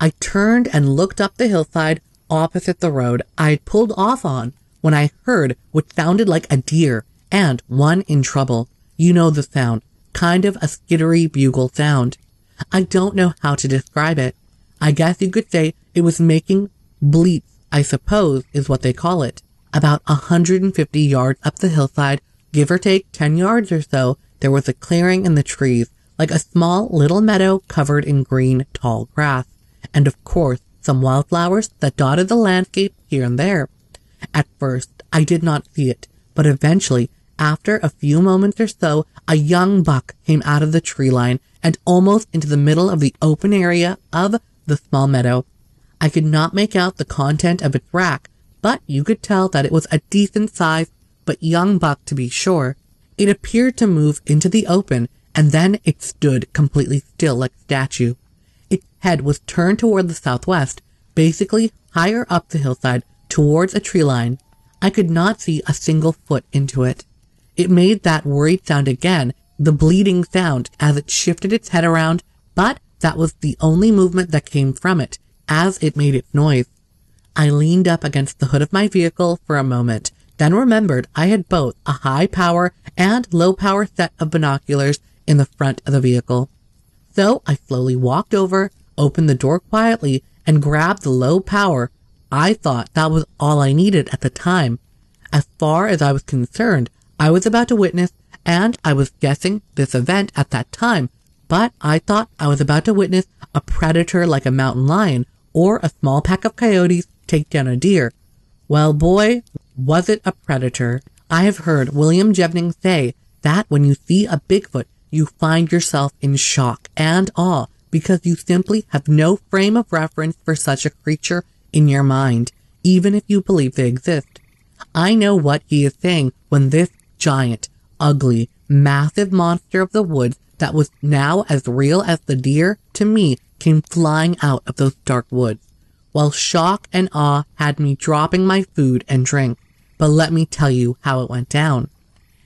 I turned and looked up the hillside opposite the road I had pulled off on when I heard what sounded like a deer and one in trouble. You know the sound, kind of a skittery bugle sound. I don't know how to describe it. I guess you could say it was making bleats, I suppose is what they call it. About 150 yards up the hillside, give or take 10 yards or so, there was a clearing in the trees, like a small little meadow covered in green, tall grass, and of course some wildflowers that dotted the landscape here and there. At first, I did not see it, but eventually, after a few moments or so, a young buck came out of the tree line and almost into the middle of the open area of the small meadow. I could not make out the content of its rack, but you could tell that it was a decent size, but young buck to be sure. It appeared to move into the open, and then it stood completely still like a statue. Its head was turned toward the southwest, basically higher up the hillside, towards a tree line. I could not see a single foot into it. It made that worried sound again, the bleating sound, as it shifted its head around, but that was the only movement that came from it, as it made its noise. I leaned up against the hood of my vehicle for a moment, then remembered I had both a high-power and low-power set of binoculars in the front of the vehicle. So I slowly walked over, opened the door quietly, and grabbed the low-power. I thought that was all I needed at the time. As far as I was concerned, I was about to witness, and I was guessing this event at that time, but I thought I was about to witness a predator like a mountain lion or a small pack of coyotes take down a deer. Well, boy, was it a predator. I have heard William Jevning say that when you see a Bigfoot, you find yourself in shock and awe because you simply have no frame of reference for such a creature in your mind, even if you believe they exist. I know what he is saying when this giant, ugly, massive monster of the woods that was now as real as the deer, to me, came flying out of those dark woods. Well, shock and awe had me dropping my food and drink, but let me tell you how it went down.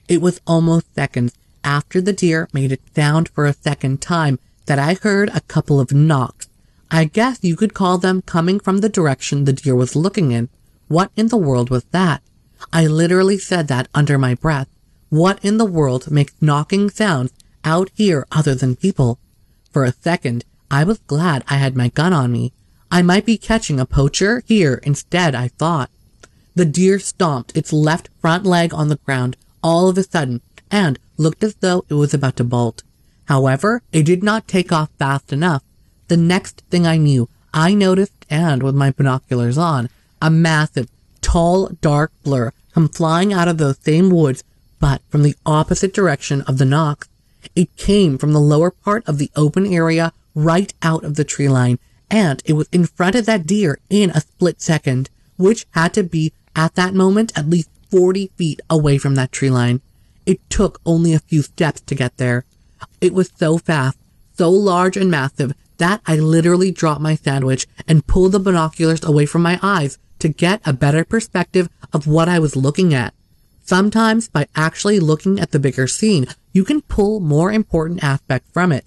It was almost seconds after the deer made its sound for a second time that I heard a couple of knocks. I guess you could call them coming from the direction the deer was looking in. What in the world was that? I literally said that under my breath. What in the world makes knocking sounds out here other than people? For a second, I was glad I had my gun on me. I might be catching a poacher here instead, I thought. The deer stomped its left front leg on the ground all of a sudden and looked as though it was about to bolt. However, it did not take off fast enough. The next thing I knew, I noticed, and with my binoculars on, a massive, tall, dark blur come flying out of those same woods, but from the opposite direction of the knock. It came from the lower part of the open area right out of the tree line, and it was in front of that deer in a split second, which had to be, at that moment, at least 40 feet away from that tree line. It took only a few steps to get there. It was so fast, so large and massive, that I literally dropped my sandwich and pulled the binoculars away from my eyes to get a better perspective of what I was looking at. Sometimes, by actually looking at the bigger scene, you can pull more important aspects from it.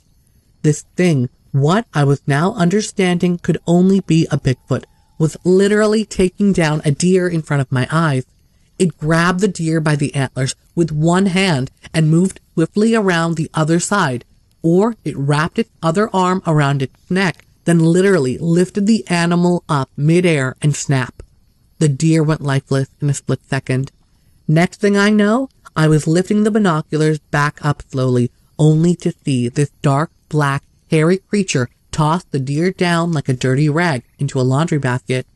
This thing, what I was now understanding could only be a Bigfoot, was literally taking down a deer in front of my eyes. It grabbed the deer by the antlers with one hand and moved swiftly around the other side, or it wrapped its other arm around its neck then literally lifted the animal up midair and snap. The deer went lifeless in a split second. Next thing I know, I was lifting the binoculars back up slowly, only to see this dark, black, hairy creature toss the deer down like a dirty rag into a laundry basket.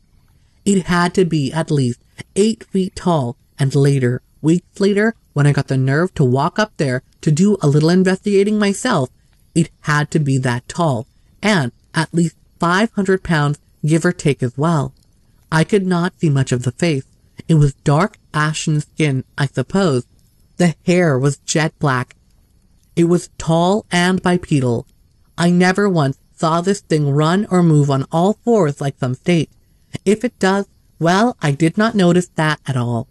It had to be at least 8 feet tall, and later, weeks later, when I got the nerve to walk up there to do a little investigating myself, it had to be that tall, and at least 500 pounds, give or take as well. I could not see much of the face. It was dark ashen skin, I suppose. The hair was jet black. It was tall and bipedal. I never once saw this thing run or move on all fours like some state. If it does, well, I did not notice that at all.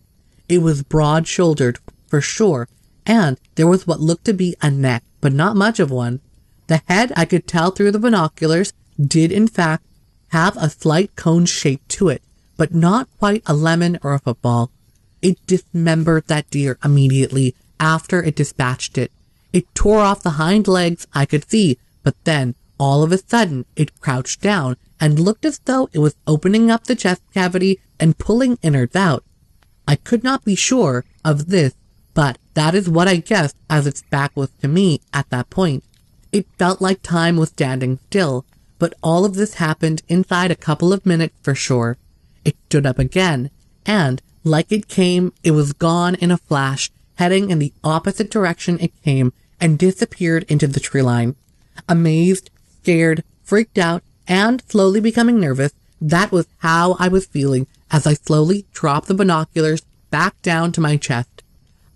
It was broad-shouldered, for sure, and there was what looked to be a neck, but not much of one. The head, I could tell through the binoculars, did in fact have a slight cone shape to it, but not quite a lemon or a football. It dismembered that deer immediately after it dispatched it. It tore off the hind legs, I could see, but then, all of a sudden, it crouched down and looked as though it was opening up the chest cavity and pulling innards out. I could not be sure of this, but that is what I guessed as its back was to me at that point. It felt like time was standing still, but all of this happened inside a couple of minutes for sure. It stood up again, and, like it came, it was gone in a flash, heading in the opposite direction it came, and disappeared into the tree line. Amazed, scared, freaked out, and slowly becoming nervous, that was how I was feeling as I slowly dropped the binoculars back down to my chest.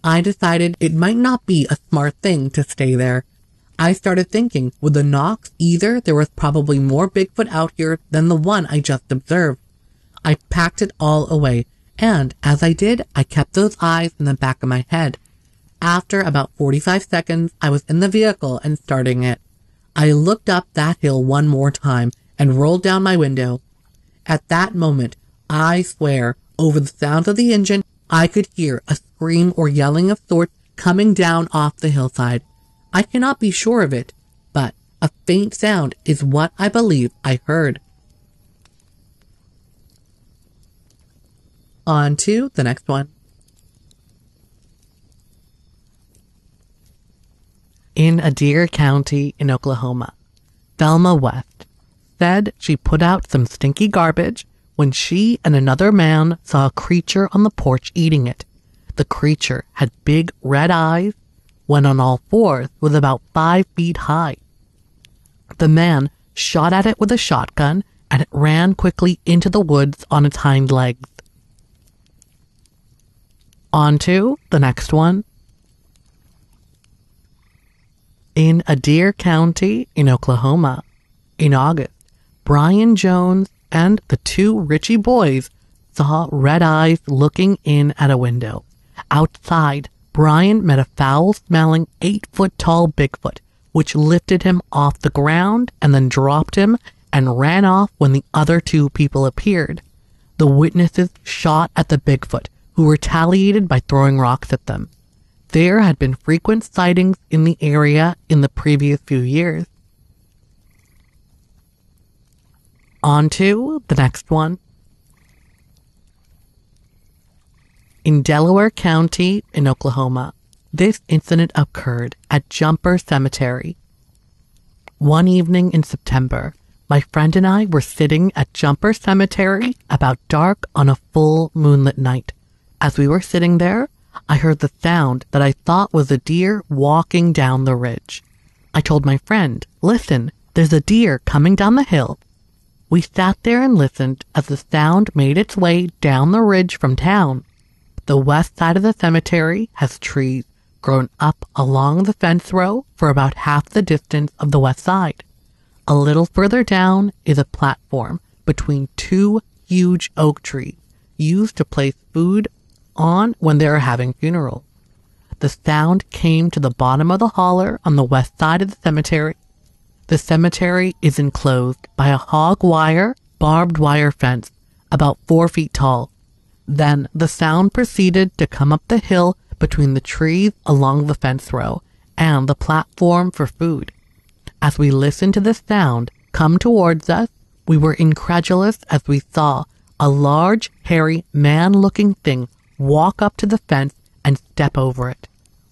I decided it might not be a smart thing to stay there. I started thinking, with the knocks either, there was probably more Bigfoot out here than the one I just observed. I packed it all away, and as I did, I kept those eyes in the back of my head. After about 45 seconds, I was in the vehicle and starting it. I looked up that hill one more time and rolled down my window. At that moment, I swear, over the sound of the engine, I could hear a scream or yelling of sorts coming down off the hillside. I cannot be sure of it, but a faint sound is what I believe I heard. On to the next one. In Adair County in Oklahoma, Thelma West said she put out some stinky garbage when she and another man saw a creature on the porch eating it. The creature had big red eyes, went on all fours, was about 5 feet high. The man shot at it with a shotgun, and it ran quickly into the woods on its hind legs. On to the next one. In Adair County in Oklahoma, in August, Brian Jones and the two Ritchie boys saw red eyes looking in at a window. Outside, Brian met a foul-smelling 8-foot-tall Bigfoot, which lifted him off the ground and then dropped him and ran off when the other two people appeared. The witnesses shot at the Bigfoot, who retaliated by throwing rocks at them. There had been frequent sightings in the area in the previous few years. On to the next one. In Delaware County in Oklahoma, this incident occurred at Jumper Cemetery. One evening in September, my friend and I were sitting at Jumper Cemetery about dark on a full moonlit night. As we were sitting there, I heard the sound that I thought was a deer walking down the ridge. I told my friend, "Listen, there's a deer coming down the hill." We sat there and listened as the sound made its way down the ridge from town. The west side of the cemetery has trees grown up along the fence row for about half the distance of the west side. A little further down is a platform between two huge oak trees used to place food on when they are having funerals. The sound came to the bottom of the holler on the west side of the cemetery. The cemetery is enclosed by a hog wire, barbed wire fence about 4 feet tall. Then the sound proceeded to come up the hill between the trees along the fence row and the platform for food. As we listened to this sound, come towards us, we were incredulous as we saw a large, hairy, man-looking thing walk up to the fence and step over it.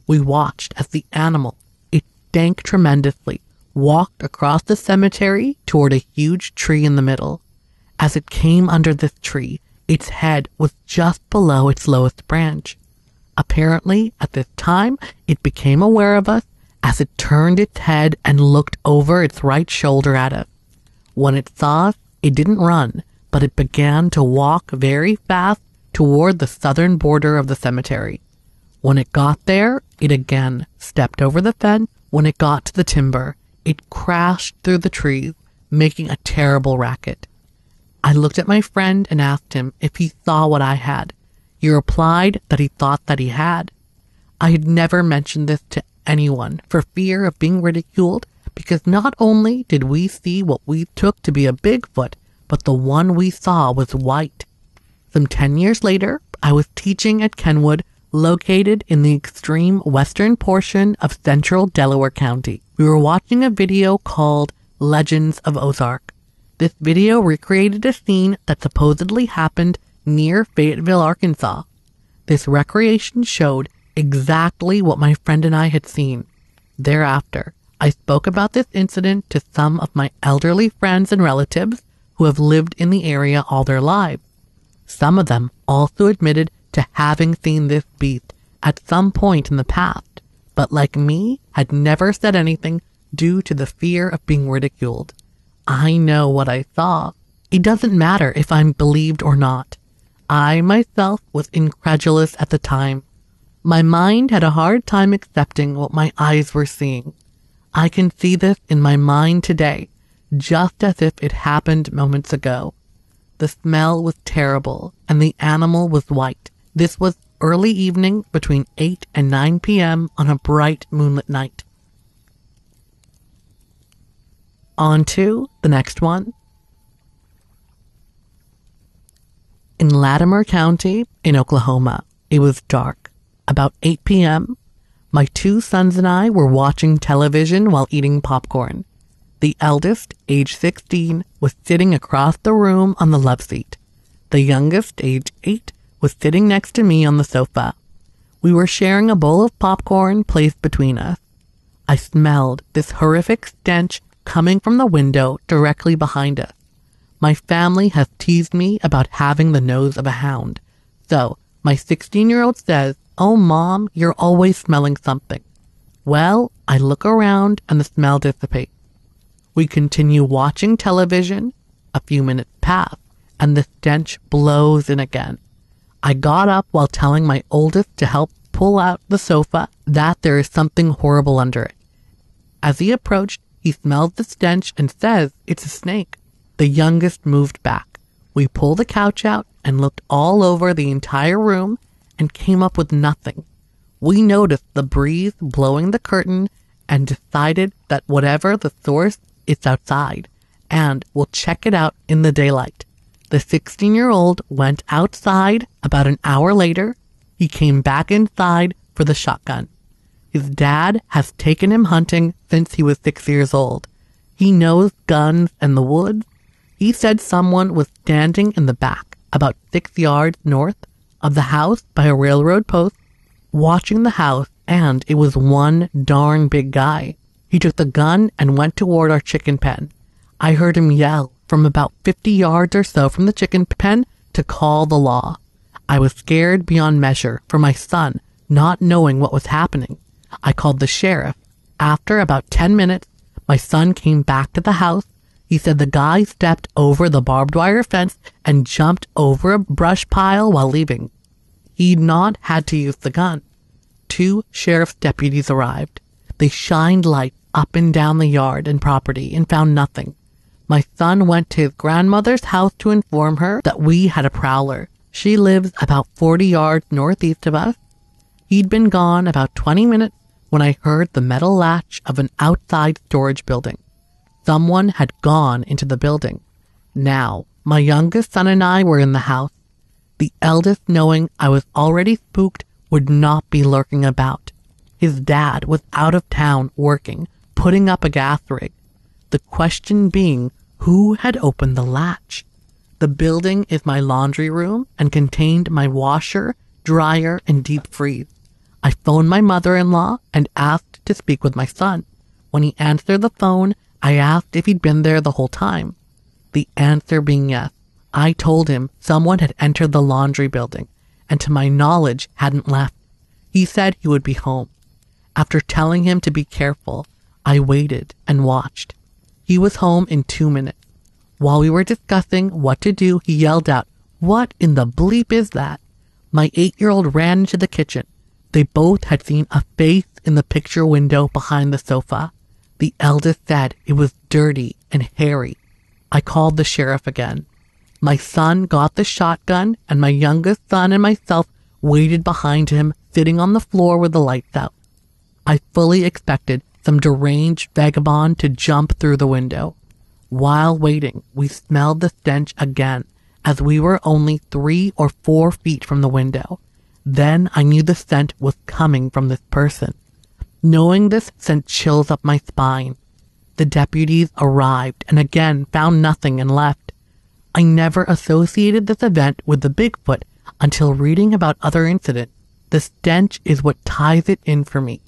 We watched as the animal, it stank tremendously, walked across the cemetery toward a huge tree in the middle. As it came under this tree, its head was just below its lowest branch. Apparently, at this time, it became aware of us as it turned its head and looked over its right shoulder at us. When it saw us, it didn't run, but it began to walk very fast toward the southern border of the cemetery. When it got there, it again stepped over the fence. When it got to the timber, it crashed through the trees, making a terrible racket. I looked at my friend and asked him if he saw what I had. He replied that he thought that he had. I had never mentioned this to anyone for fear of being ridiculed, because not only did we see what we took to be a Bigfoot, but the one we saw was white. Some 10 years later, I was teaching at Kenwood, located in the extreme western portion of central Delaware County. We were watching a video called Legends of Ozark. This video recreated a scene that supposedly happened near Fayetteville, Arkansas. This recreation showed exactly what my friend and I had seen. Thereafter, I spoke about this incident to some of my elderly friends and relatives who have lived in the area all their lives. Some of them also admitted to having seen this beast at some point in the past, but like me, had never said anything due to the fear of being ridiculed. I know what I saw. It doesn't matter if I'm believed or not. I myself was incredulous at the time. My mind had a hard time accepting what my eyes were seeing. I can see this in my mind today, just as if it happened moments ago. The smell was terrible, and the animal was white. This was early evening between 8 and 9 p.m. on a bright moonlit night. On to the next one. In Latimer County in Oklahoma, it was dark. About 8 p.m., my two sons and I were watching television while eating popcorn. The eldest, age 16, was sitting across the room on the love seat. The youngest, age 8, was sitting next to me on the sofa. We were sharing a bowl of popcorn placed between us. I smelled this horrific stench coming from the window directly behind us. My family has teased me about having the nose of a hound. So, my 16-year-old says, "Oh, Mom, you're always smelling something." Well, I look around and the smell dissipates. We continue watching television. A few minutes pass, and the stench blows in again. I got up while telling my oldest to help pull out the sofa, that there is something horrible under it. As he approached, he smelled the stench and says, "It's a snake." The youngest moved back. We pulled the couch out and looked all over the entire room and came up with nothing. We noticed the breeze blowing the curtain and decided that whatever the source, it's outside, and we'll check it out in the daylight. The 16-year-old went outside about an hour later. He came back inside for the shotgun. His dad has taken him hunting since he was 6 years old. He knows guns and the woods. He said someone was standing in the back, about 6 yards north of the house by a railroad post, watching the house, and it was one darn big guy. He took the gun and went toward our chicken pen. I heard him yell from about 50 yards or so from the chicken pen to call the law. I was scared beyond measure for my son, not knowing what was happening. I called the sheriff. After about 10 minutes, my son came back to the house. He said the guy stepped over the barbed wire fence and jumped over a brush pile while leaving. He'd not had to use the gun. 2 sheriff's deputies arrived. They shined lights up and down the yard and property and found nothing. My son went to his grandmother's house to inform her that we had a prowler. She lives about 40 yards northeast of us. He'd been gone about 20 minutes when I heard the metal latch of an outside storage building. Someone had gone into the building. Now, my youngest son and I were in the house. The eldest, knowing I was already spooked, would not be lurking about. His dad was out of town working, putting up a gas rig. the question being who had opened the latch. The building is my laundry room and contained my washer, dryer, and deep freeze. I phoned my mother-in-law and asked to speak with my son. When he answered the phone, I asked if he'd been there the whole time. The answer being yes, I told him someone had entered the laundry building and to my knowledge hadn't left. He said he would be home. After telling him to be careful, I waited and watched. He was home in 2 minutes. While we were discussing what to do, he yelled out, "What in the bleep is that?" My 8-year-old ran into the kitchen. They both had seen a face in the picture window behind the sofa. The eldest said it was dirty and hairy. I called the sheriff again. My son got the shotgun, and my youngest son and myself waited behind him, sitting on the floor with the lights out. I fully expected some deranged vagabond to jump through the window. While waiting, we smelled the stench again, as we were only 3 or 4 feet from the window. Then I knew the scent was coming from this person. Knowing this sent chills up my spine. The deputies arrived and again found nothing and left. I never associated this event with the Bigfoot until reading about other incidents. The stench is what ties it in for me,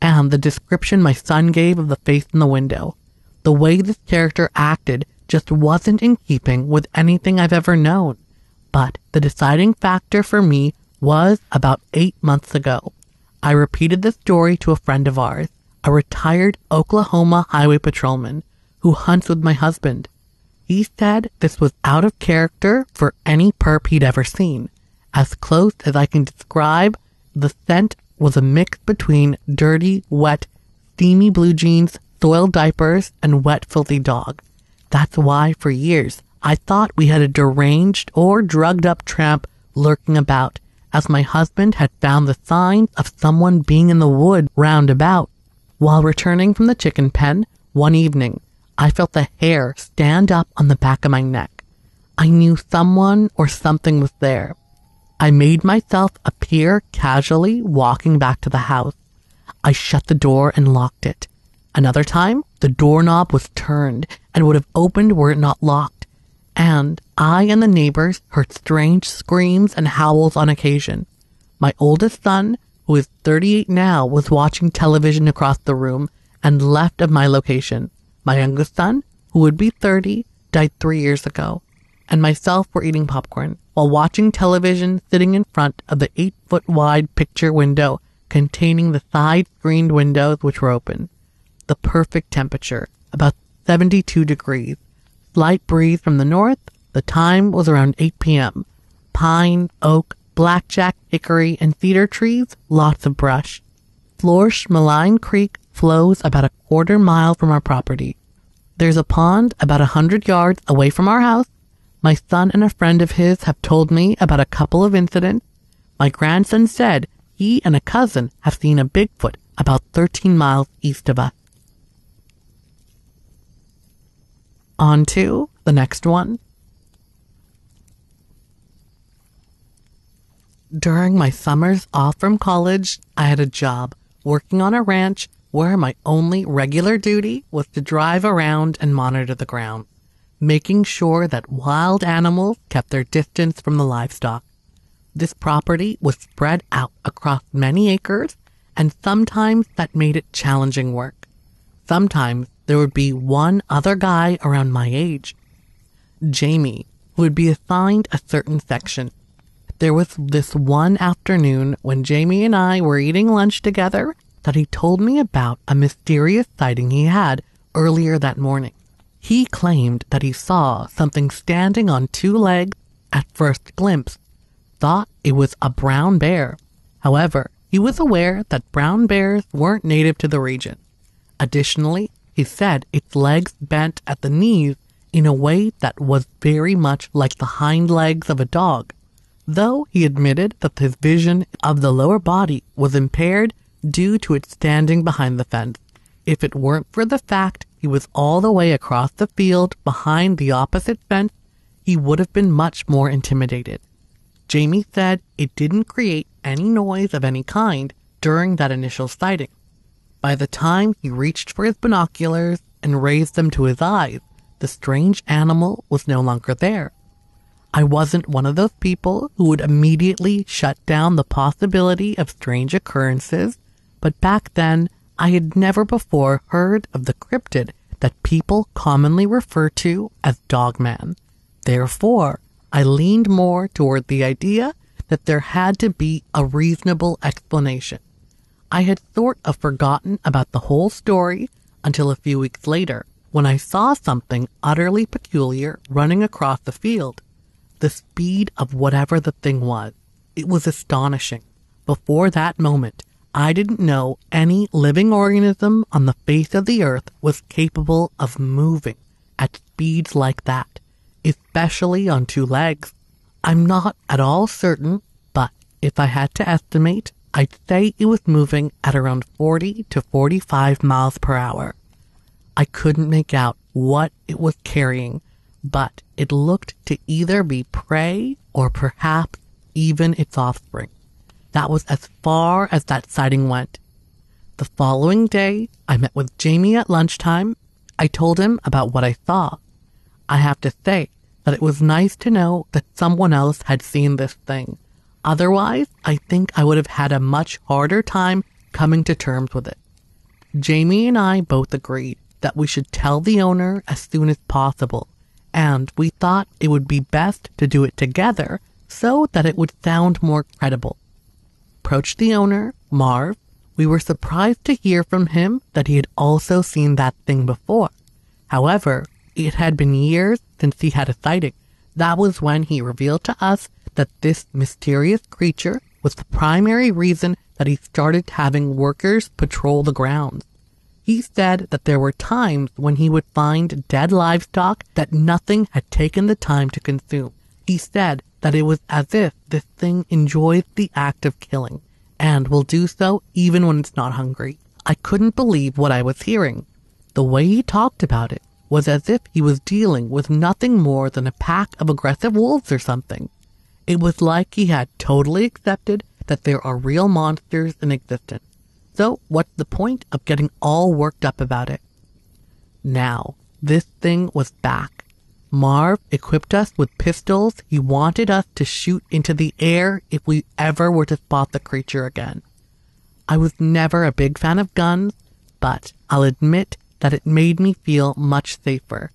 and the description my son gave of the face in the window. The way this character acted just wasn't in keeping with anything I've ever known, but the deciding factor for me was about 8 months ago. I repeated the story to a friend of ours, a retired Oklahoma highway patrolman who hunts with my husband. He said this was out of character for any perp he'd ever seen. As close as I can describe, the scent was a mix between dirty, wet, steamy blue jeans, soiled diapers, and wet, filthy dog. That's why, for years, I thought we had a deranged or drugged-up tramp lurking about, as my husband had found the signs of someone being in the wood round about. While returning from the chicken pen one evening, I felt the hair stand up on the back of my neck. I knew someone or something was there. I made myself appear casually walking back to the house. I shut the door and locked it. Another time, the doorknob was turned and would have opened were it not locked, and I and the neighbors heard strange screams and howls on occasion. My oldest son, who is 38 now, was watching television across the room and left of my location. My youngest son, who would be 30, died 3 years ago, and myself were eating popcorn while watching television sitting in front of the 8-foot-wide picture window containing the side-screened windows which were open. The perfect temperature, about 72 degrees. Slight breeze from the north. The time was around 8 p.m. Pine, oak, blackjack, hickory, and cedar trees, lots of brush. Florsch Malign Creek flows about a quarter mile from our property. There's a pond about 100 yards away from our house. My son and a friend of his have told me about a couple of incidents. My grandson said he and a cousin have seen a Bigfoot about 13 miles east of us. On to the next one. During my summers off from college, I had a job working on a ranch where my only regular duty was to drive around and monitor the ground, making sure that wild animals kept their distance from the livestock. This property was spread out across many acres, and sometimes that made it challenging work. Sometimes there would be one other guy around my age, Jamie, who would be assigned a certain section. There was this one afternoon when Jamie and I were eating lunch together that he told me about a mysterious sighting he had earlier that morning. He claimed that he saw something standing on two legs at first glimpse, thought it was a brown bear. However, he was aware that brown bears weren't native to the region. Additionally, he said its legs bent at the knees in a way that was very much like the hind legs of a dog, though he admitted that his vision of the lower body was impaired due to it standing behind the fence. If it weren't for the fact he was all the way across the field behind the opposite fence, he would have been much more intimidated. Jamie said it didn't create any noise of any kind during that initial sighting. By the time he reached for his binoculars, and raised them to his eyes, the strange animal was no longer there. I wasn't one of those people who would immediately shut down the possibility of strange occurrences, but back then I had never before heard of the cryptid that people commonly refer to as dogman. Therefore, I leaned more toward the idea that there had to be a reasonable explanation. I had sort of forgotten about the whole story until a few weeks later, when I saw something utterly peculiar running across the field. The speed of whatever the thing was. It was astonishing. Before that moment, I didn't know any living organism on the face of the earth was capable of moving at speeds like that, especially on two legs. I'm not at all certain, but if I had to estimate, I'd say it was moving at around 40 to 45 miles per hour. I couldn't make out what it was carrying, but it looked to either be prey or perhaps even its offspring. That was as far as that sighting went. The following day, I met with Jamie at lunchtime. I told him about what I saw. I have to say that it was nice to know that someone else had seen this thing. Otherwise, I think I would have had a much harder time coming to terms with it. Jamie and I both agreed that we should tell the owner as soon as possible, and we thought it would be best to do it together so that it would sound more credible. Approached the owner, Marv. We were surprised to hear from him that he had also seen that thing before. However, it had been years since he had a sighting. That was when he revealed to us that this mysterious creature was the primary reason that he started having workers patrol the grounds. He said that there were times when he would find dead livestock that nothing had taken the time to consume. He said that it was as if this thing enjoys the act of killing, and will do so even when it's not hungry. I couldn't believe what I was hearing. The way he talked about it was as if he was dealing with nothing more than a pack of aggressive wolves or something. It was like he had totally accepted that there are real monsters in existence. So what's the point of getting all worked up about it? Now, this thing was back. Marv equipped us with pistols he wanted us to shoot into the air if we ever were to spot the creature again. I was never a big fan of guns, but I'll admit that it made me feel much safer,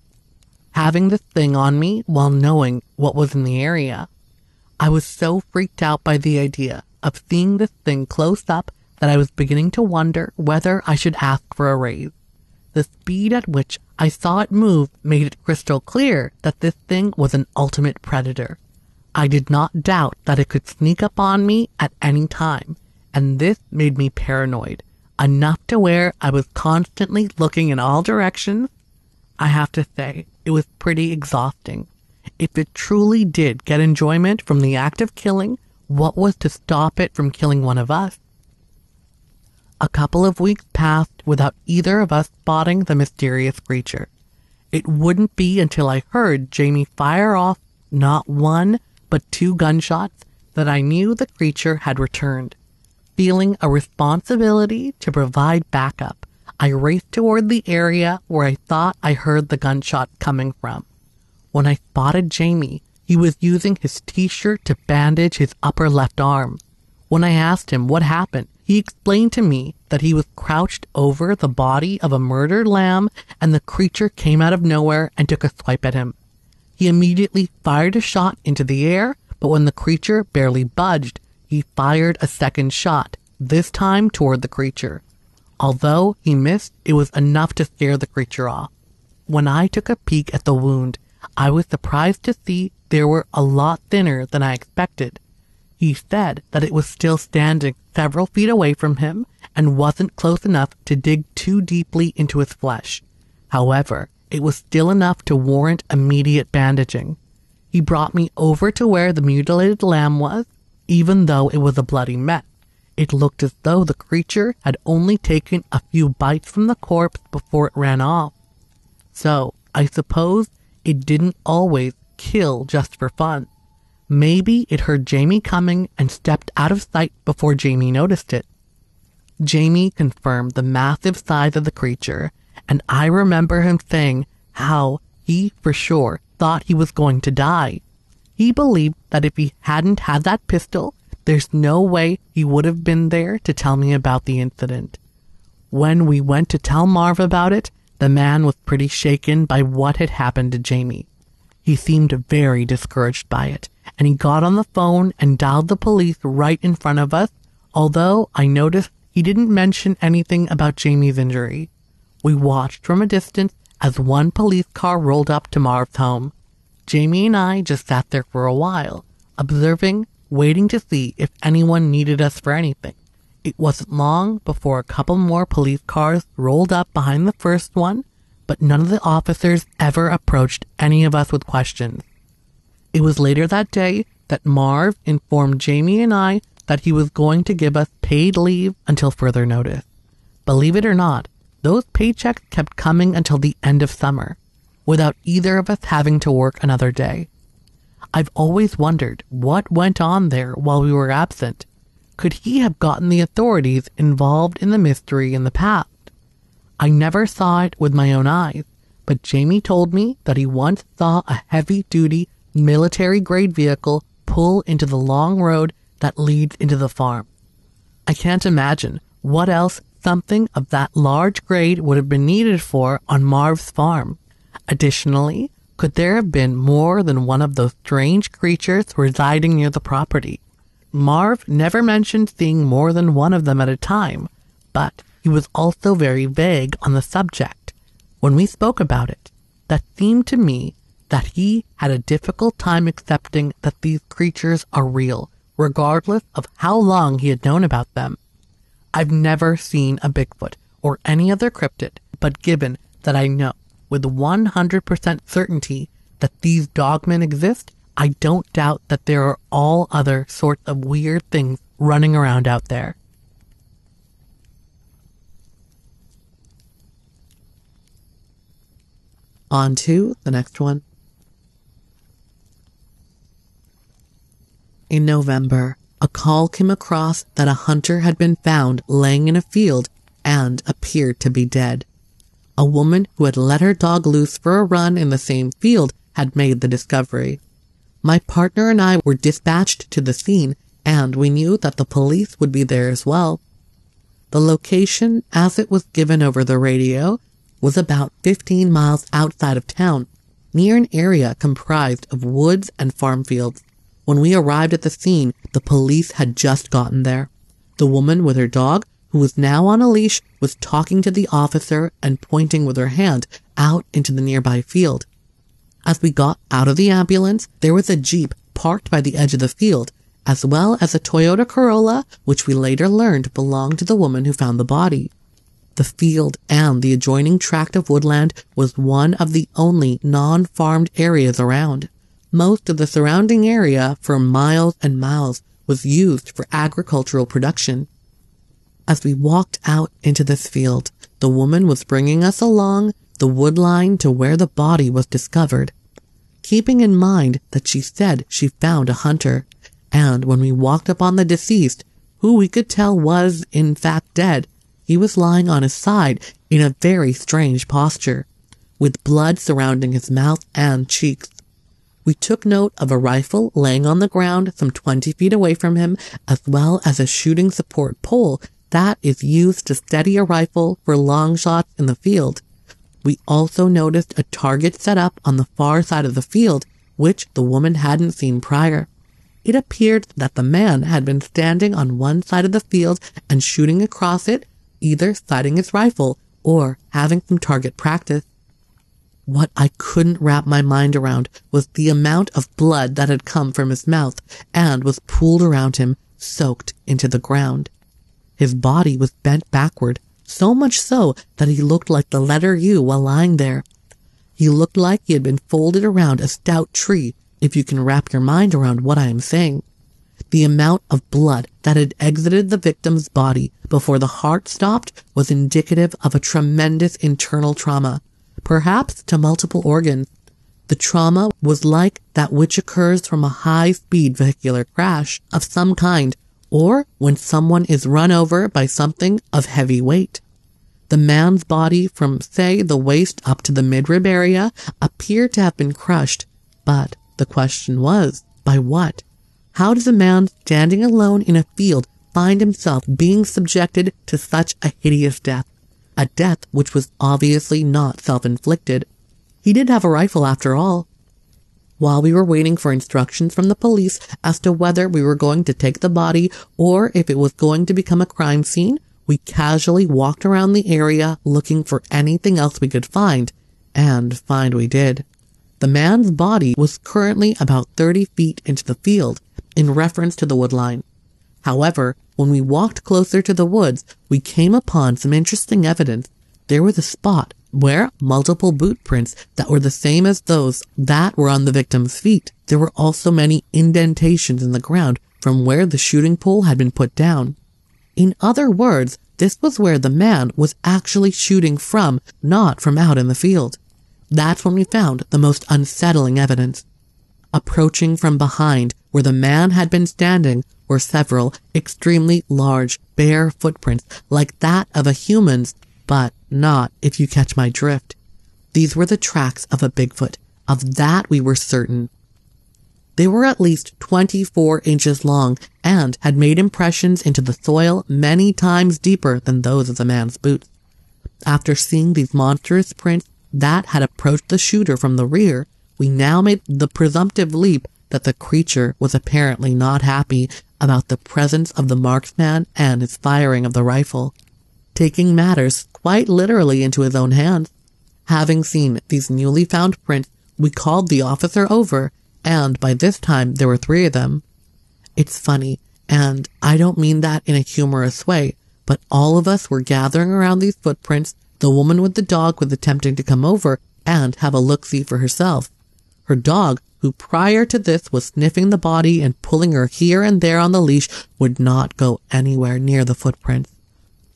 having this thing on me while knowing what was in the area. I was so freaked out by the idea of seeing this thing close up that I was beginning to wonder whether I should ask for a raise. The speed at which I saw it move made it crystal clear that this thing was an ultimate predator. I did not doubt that it could sneak up on me at any time, and this made me paranoid, enough to where I was constantly looking in all directions. I have to say, it was pretty exhausting. If it truly did get enjoyment from the act of killing, what was to stop it from killing one of us? A couple of weeks passed without either of us spotting the mysterious creature. It wouldn't be until I heard Jamie fire off not one, but two gunshots that I knew the creature had returned. Feeling a responsibility to provide backup, I raced toward the area where I thought I heard the gunshot coming from. When I spotted Jamie, he was using his t-shirt to bandage his upper left arm. When I asked him what happened, he explained to me that he was crouched over the body of a murdered lamb and the creature came out of nowhere and took a swipe at him. He immediately fired a shot into the air, but when the creature barely budged, he fired a second shot, this time toward the creature. Although he missed, it was enough to scare the creature off. When I took a peek at the wound, I was surprised to see they were a lot thinner than I expected. He said that it was still standing several feet away from him and wasn't close enough to dig too deeply into his flesh. However, it was still enough to warrant immediate bandaging. He brought me over to where the mutilated lamb was, even though it was a bloody mess. It looked as though the creature had only taken a few bites from the corpse before it ran off. So, I suppose it didn't always kill just for fun. Maybe it heard Jamie coming and stepped out of sight before Jamie noticed it. Jamie confirmed the massive size of the creature, and I remember him saying how he for sure thought he was going to die. He believed that if he hadn't had that pistol, there's no way he would have been there to tell me about the incident. When we went to tell Marv about it, the man was pretty shaken by what had happened to Jamie. He seemed very discouraged by it, and he got on the phone and dialed the police right in front of us, although I noticed he didn't mention anything about Jamie's injury. We watched from a distance as one police car rolled up to Marv's home. Jamie and I just sat there for a while, observing, waiting to see if anyone needed us for anything. It wasn't long before a couple more police cars rolled up behind the first one, but none of the officers ever approached any of us with questions. It was later that day that Marv informed Jamie and I that he was going to give us paid leave until further notice. Believe it or not, those paychecks kept coming until the end of summer, without either of us having to work another day. I've always wondered what went on there while we were absent. Could he have gotten the authorities involved in the mystery in the past? I never saw it with my own eyes, but Jamie told me that he once saw a heavy-duty military-grade vehicle pull into the long road that leads into the farm. I can't imagine what else something of that large grade would have been needed for on Marv's farm. Additionally, could there have been more than one of those strange creatures residing near the property? Marv never mentioned seeing more than one of them at a time, but he was also very vague on the subject. When we spoke about it, that seemed to me that he had a difficult time accepting that these creatures are real, regardless of how long he had known about them. I've never seen a Bigfoot or any other cryptid, but given that I know with 100% certainty that these dogmen exist, I don't doubt that there are all other sorts of weird things running around out there. On to the next one. In November, a call came across that a hunter had been found laying in a field and appeared to be dead. A woman who had let her dog loose for a run in the same field had made the discovery. My partner and I were dispatched to the scene, and we knew that the police would be there as well. The location, as it was given over the radio, was about 15 miles outside of town, near an area comprised of woods and farm fields. When we arrived at the scene, the police had just gotten there. The woman with her dog, who was now on a leash, was talking to the officer and pointing with her hand out into the nearby field. As we got out of the ambulance, there was a Jeep parked by the edge of the field, as well as a Toyota Corolla, which we later learned belonged to the woman who found the body. The field and the adjoining tract of woodland was one of the only non-farmed areas around. Most of the surrounding area for miles and miles was used for agricultural production. As we walked out into this field, the woman was bringing us along the woodline to where the body was discovered, keeping in mind that she said she found a hunter, and when we walked upon the deceased, who we could tell was, in fact, dead, he was lying on his side in a very strange posture, with blood surrounding his mouth and cheeks. We took note of a rifle laying on the ground some 20 feet away from him, as well as a shooting support pole that is used to steady a rifle for long shots in the field. We also noticed a target set up on the far side of the field, which the woman hadn't seen prior. It appeared that the man had been standing on one side of the field and shooting across it, either sighting his rifle or having some target practice. What I couldn't wrap my mind around was the amount of blood that had come from his mouth and was pooled around him, soaked into the ground. His body was bent backward, so much so that he looked like the letter U while lying there. He looked like he had been folded around a stout tree, if you can wrap your mind around what I am saying. The amount of blood that had exited the victim's body before the heart stopped was indicative of a tremendous internal trauma, perhaps to multiple organs. The trauma was like that which occurs from a high-speed vehicular crash of some kind, or when someone is run over by something of heavy weight. The man's body from, say, the waist up to the midrib area appeared to have been crushed, but the question was, by what? How does a man standing alone in a field find himself being subjected to such a hideous death? A death which was obviously not self-inflicted. He did have a rifle after all. While we were waiting for instructions from the police as to whether we were going to take the body or if it was going to become a crime scene, we casually walked around the area looking for anything else we could find, and find we did. The man's body was currently about 30 feet into the field, in reference to the woodline. However, when we walked closer to the woods, we came upon some interesting evidence. There was a spot where multiple boot prints that were the same as those that were on the victim's feet. There were also many indentations in the ground from where the shooting pole had been put down. In other words, this was where the man was actually shooting from, not from out in the field. That's when we found the most unsettling evidence. Approaching from behind, where the man had been standing, were several extremely large, bare footprints like that of a human's, but not, if you catch my drift. These were the tracks of a Bigfoot. Of that we were certain. They were at least 24 inches long and had made impressions into the soil many times deeper than those of the man's boots. After seeing these monstrous prints that had approached the shooter from the rear, we now made the presumptive leap that the creature was apparently not happy about the presence of the marksman and his firing of the rifle, taking matters quite literally into his own hands. Having seen these newly found prints, we called the officer over, and by this time there were 3 of them. It's funny, and I don't mean that in a humorous way, but all of us were gathering around these footprints. The woman with the dog was attempting to come over and have a look-see for herself. Her dog, who prior to this was sniffing the body and pulling her here and there on the leash, would not go anywhere near the footprints.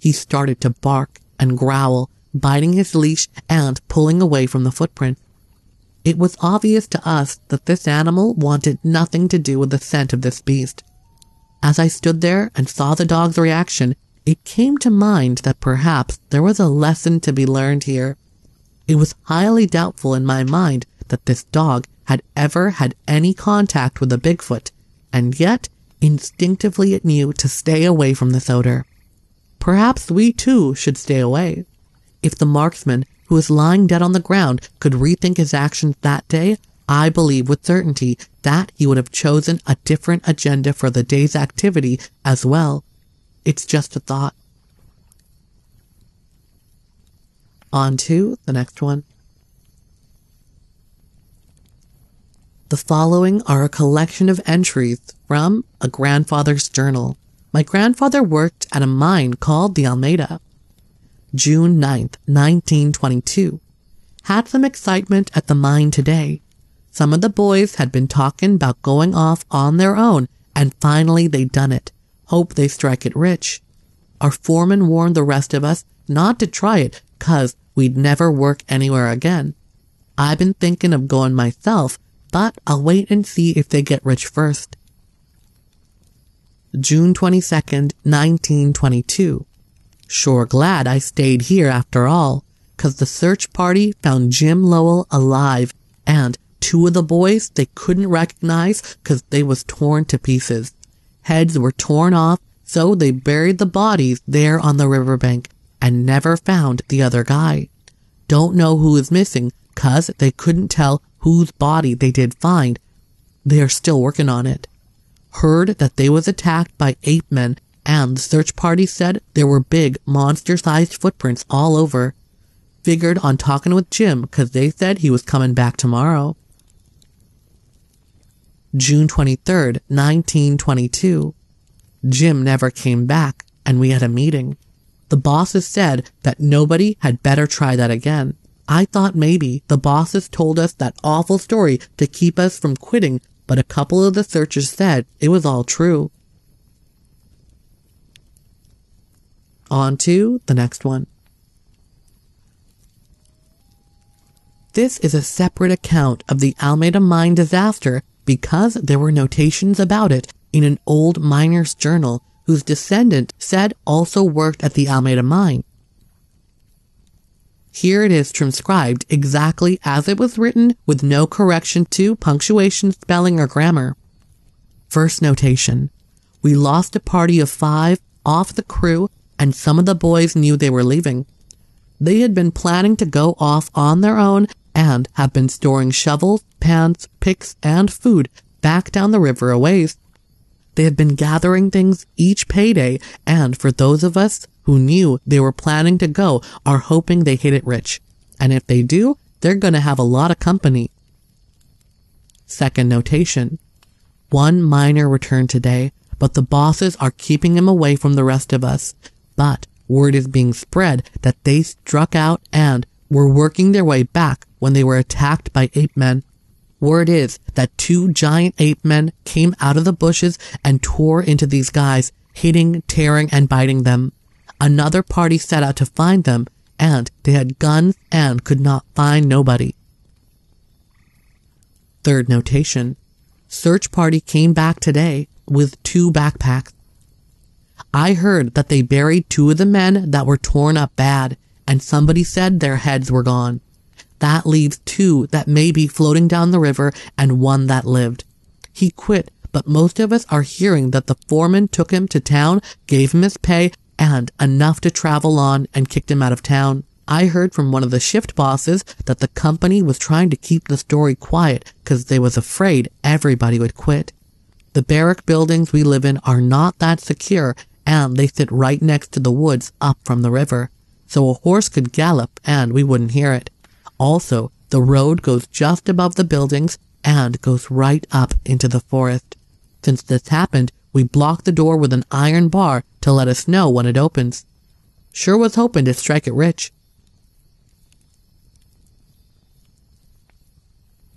He started to bark and growl, biting his leash and pulling away from the footprint. It was obvious to us that this animal wanted nothing to do with the scent of this beast. As I stood there and saw the dog's reaction, it came to mind that perhaps there was a lesson to be learned here. It was highly doubtful in my mind that this dog had ever had any contact with a Bigfoot, and yet instinctively it knew to stay away from this odor. Perhaps we too should stay away. If the marksman who was lying dead on the ground could rethink his actions that day, I believe with certainty that he would have chosen a different agenda for the day's activity as well. It's just a thought. On to the next one. The following are a collection of entries from a grandfather's journal. My grandfather worked at a mine called the Almeida. June 9th, 1922. Had some excitement at the mine today. Some of the boys had been talking about going off on their own, and finally they done it. Hope they strike it rich. Our foreman warned the rest of us not to try it, 'cause we'd never work anywhere again. I've been thinking of going myself, but I'll wait and see if they get rich first. June 22nd, 1922. Sure glad I stayed here after all, 'cause the search party found Jim Lowell alive, and 2 of the boys they couldn't recognize 'cause they was torn to pieces. Heads were torn off, so they buried the bodies there on the riverbank, and never found the other guy. Don't know who is missing, 'cause they couldn't tell whose body they did find. They are still working on it. Heard that they was attacked by ape men, and the search party said there were big, monster-sized footprints all over. Figured on talking with Jim, 'cause they said he was coming back tomorrow. June 23rd, 1922. Jim never came back, and we had a meeting. The bosses said that nobody had better try that again. I thought maybe the bosses told us that awful story to keep us from quitting, but a couple of the searchers said it was all true. On to the next one. This is a separate account of the Almeida mine disaster because there were notations about it in an old miner's journal whose descendant said also worked at the Almeida mine. Here it is transcribed exactly as it was written, with no correction to punctuation, spelling, or grammar. First notation. We lost a party of 5 off the crew, and some of the boys knew they were leaving. They had been planning to go off on their own and have been storing shovels, pans, picks, and food back down the river a ways. They had been gathering things each payday, and for those of us who knew they were planning to go are hoping they hit it rich. And if they do, they're going to have a lot of company. Second notation. One minor returned today, but the bosses are keeping him away from the rest of us. But word is being spread that they struck out and were working their way back when they were attacked by ape men. Word is that 2 giant ape men came out of the bushes and tore into these guys, hitting, tearing, and biting them. Another party set out to find them, and they had guns and could not find nobody. Third notation. Search party came back today with 2 backpacks. I heard that they buried 2 of the men that were torn up bad, and somebody said their heads were gone. That leaves 2 that may be floating down the river and 1 that lived. He quit, but most of us are hearing that the foreman took him to town, gave him his pay, and enough to travel on, and kicked him out of town. I heard from one of the shift bosses that the company was trying to keep the story quiet because they was afraid everybody would quit. The barrack buildings we live in are not that secure, and they sit right next to the woods up from the river. So a horse could gallop and we wouldn't hear it. Also, the road goes just above the buildings and goes right up into the forest. Since this happened, we blocked the door with an iron bar to let us know when it opens. Sure was hoping to strike it rich.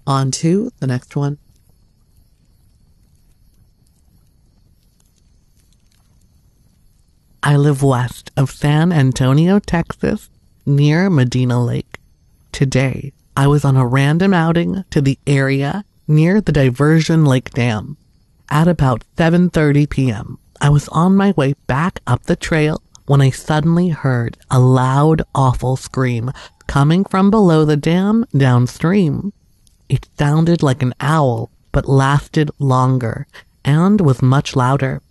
On to the next one. I live west of San Antonio, Texas, near Medina Lake. Today, I was on a random outing to the area near the Diversion Lake Dam. At about 7:30 p.m., I was on my way back up the trail when I suddenly heard a loud, awful scream coming from below the dam downstream. It sounded like an owl, but lasted longer and was much louder.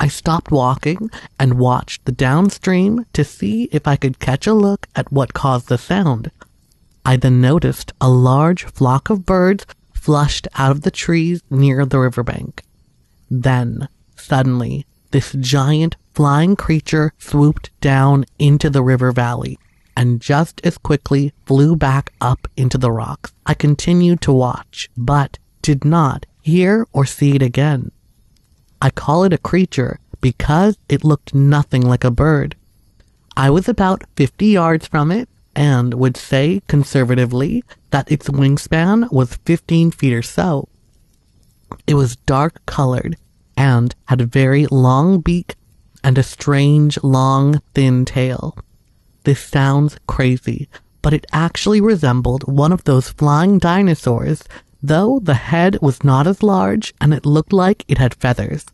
I stopped walking and watched the downstream to see if I could catch a look at what caused the sound. I then noticed a large flock of birds flushed out of the trees near the riverbank. Then, suddenly, this giant flying creature swooped down into the river valley and just as quickly flew back up into the rocks. I continued to watch, but did not hear or see it again. I call it a creature because it looked nothing like a bird. I was about 50 yards from it and would say conservatively that its wingspan was 15 feet or so. It was dark colored and had a very long beak and a strange long thin tail. This sounds crazy, but it actually resembled one of those flying dinosaurs, though the head was not as large and it looked like it had feathers.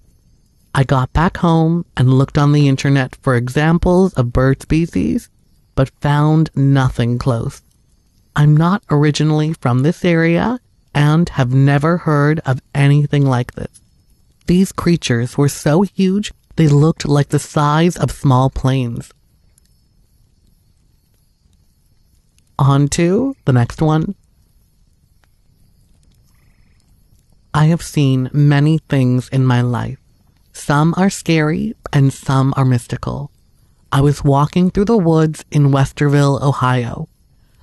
I got back home and looked on the internet for examples of bird species, but found nothing close. I'm not originally from this area and have never heard of anything like this. These creatures were so huge they looked like the size of small planes. On to the next one. I have seen many things in my life. Some are scary and some are mystical. I was walking through the woods in Westerville, Ohio.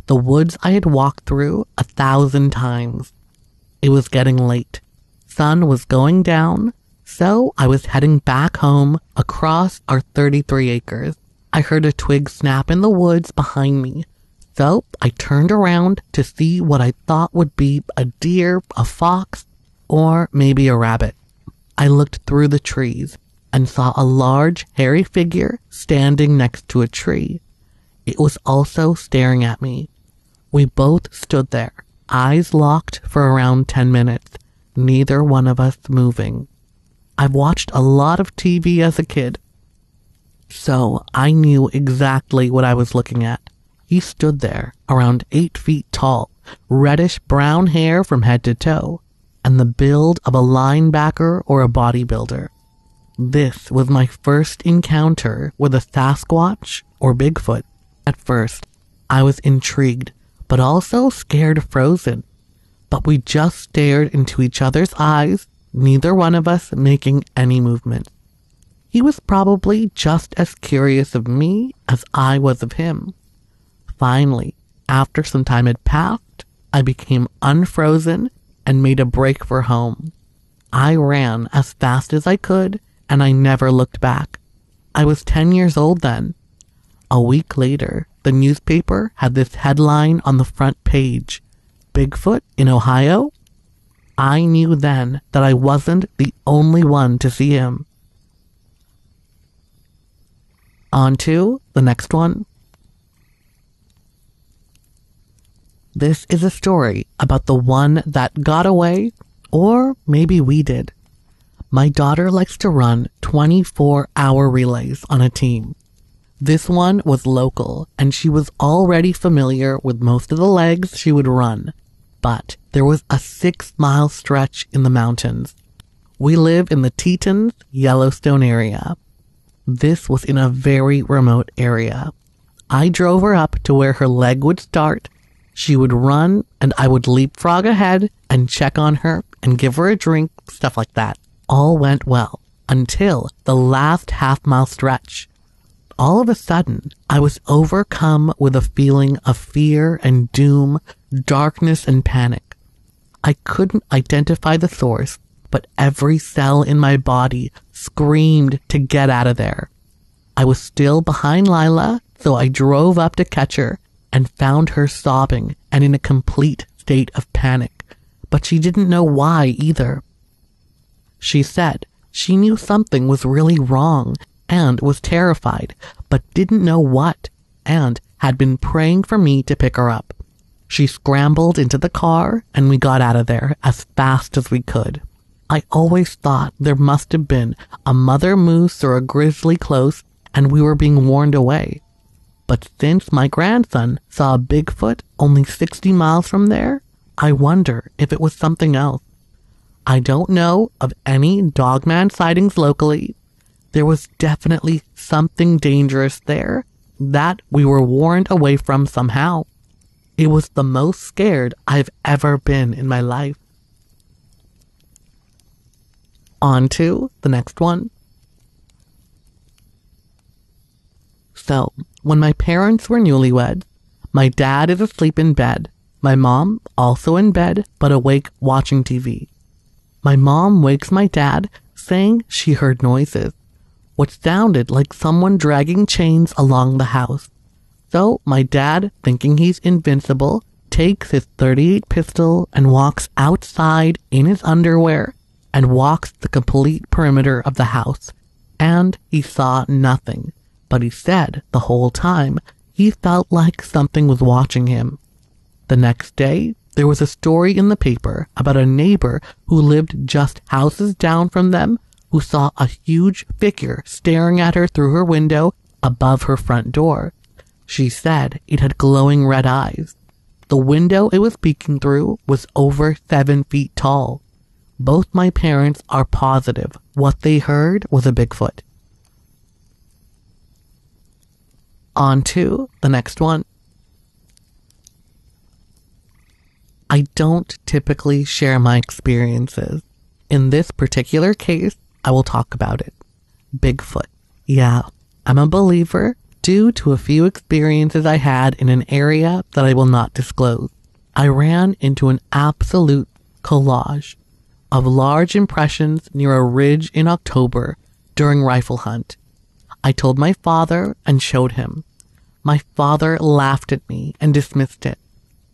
The woods I had walked through 1,000 times. It was getting late. Sun was going down, so I was heading back home across our 33 acres. I heard a twig snap in the woods behind me. So I turned around to see what I thought would be a deer, a fox, or maybe a rabbit. I looked through the trees and saw a large, hairy figure standing next to a tree. It was also staring at me. We both stood there, eyes locked for around 10 minutes, neither one of us moving. I've watched a lot of TV as a kid, so I knew exactly what I was looking at. He stood there, around 8 feet tall, reddish-brown hair from head to toe, and the build of a linebacker or a bodybuilder. This was my first encounter with a Sasquatch or Bigfoot. At first, I was intrigued, but also scared frozen. But we just stared into each other's eyes, neither one of us making any movement. He was probably just as curious of me as I was of him. Finally, after some time had passed, I became unfrozen and made a break for home. I ran as fast as I could, and I never looked back. I was 10 years old then. A week later, the newspaper had this headline on the front page, Bigfoot in Ohio? I knew then that I wasn't the only one to see him. On to the next one. This is a story about the one that got away, or maybe we did. My daughter likes to run 24-hour relays on a team. This one was local, and she was already familiar with most of the legs she would run. But there was a 6-mile stretch in the mountains. We live in the Tetons, Yellowstone area. This was in a very remote area. I drove her up to where her leg would start. She would run, and I would leapfrog ahead and check on her and give her a drink, stuff like that. All went well until the last half-mile stretch. All of a sudden, I was overcome with a feeling of fear and doom, darkness and panic. I couldn't identify the source, but every cell in my body screamed to get out of there. I was still behind Lila, so I drove up to catch her and found her sobbing and in a complete state of panic. But she didn't know why either. She said she knew something was really wrong and was terrified, but didn't know what, and had been praying for me to pick her up. She scrambled into the car, and we got out of there as fast as we could. I always thought there must have been a mother moose or a grizzly close, and we were being warned away. But since my grandson saw a Bigfoot only 60 miles from there, I wonder if it was something else. I don't know of any dogman sightings locally. There was definitely something dangerous there that we were warned away from somehow. It was the most scared I've ever been in my life. On to the next one. So, when my parents were newlywed, my dad is asleep in bed, my mom also in bed but awake watching TV. My mom wakes my dad saying she heard noises, what sounded like someone dragging chains along the house. So my dad, thinking he's invincible, takes his .38 pistol and walks outside in his underwear and walks the complete perimeter of the house. And he saw nothing, but he said the whole time he felt like something was watching him. The next day, there was a story in the paper about a neighbor who lived just houses down from them, who saw a huge figure staring at her through her window above her front door. She said it had glowing red eyes. The window it was peeking through was over 7 feet tall. Both my parents are positive what they heard was a Bigfoot. On to the next one. I don't typically share my experiences. In this particular case, I will talk about it. Bigfoot. Yeah, I'm a believer due to a few experiences I had in an area that I will not disclose. I ran into an absolute collage of large impressions near a ridge in October during rifle hunt. I told my father and showed him. My father laughed at me and dismissed it.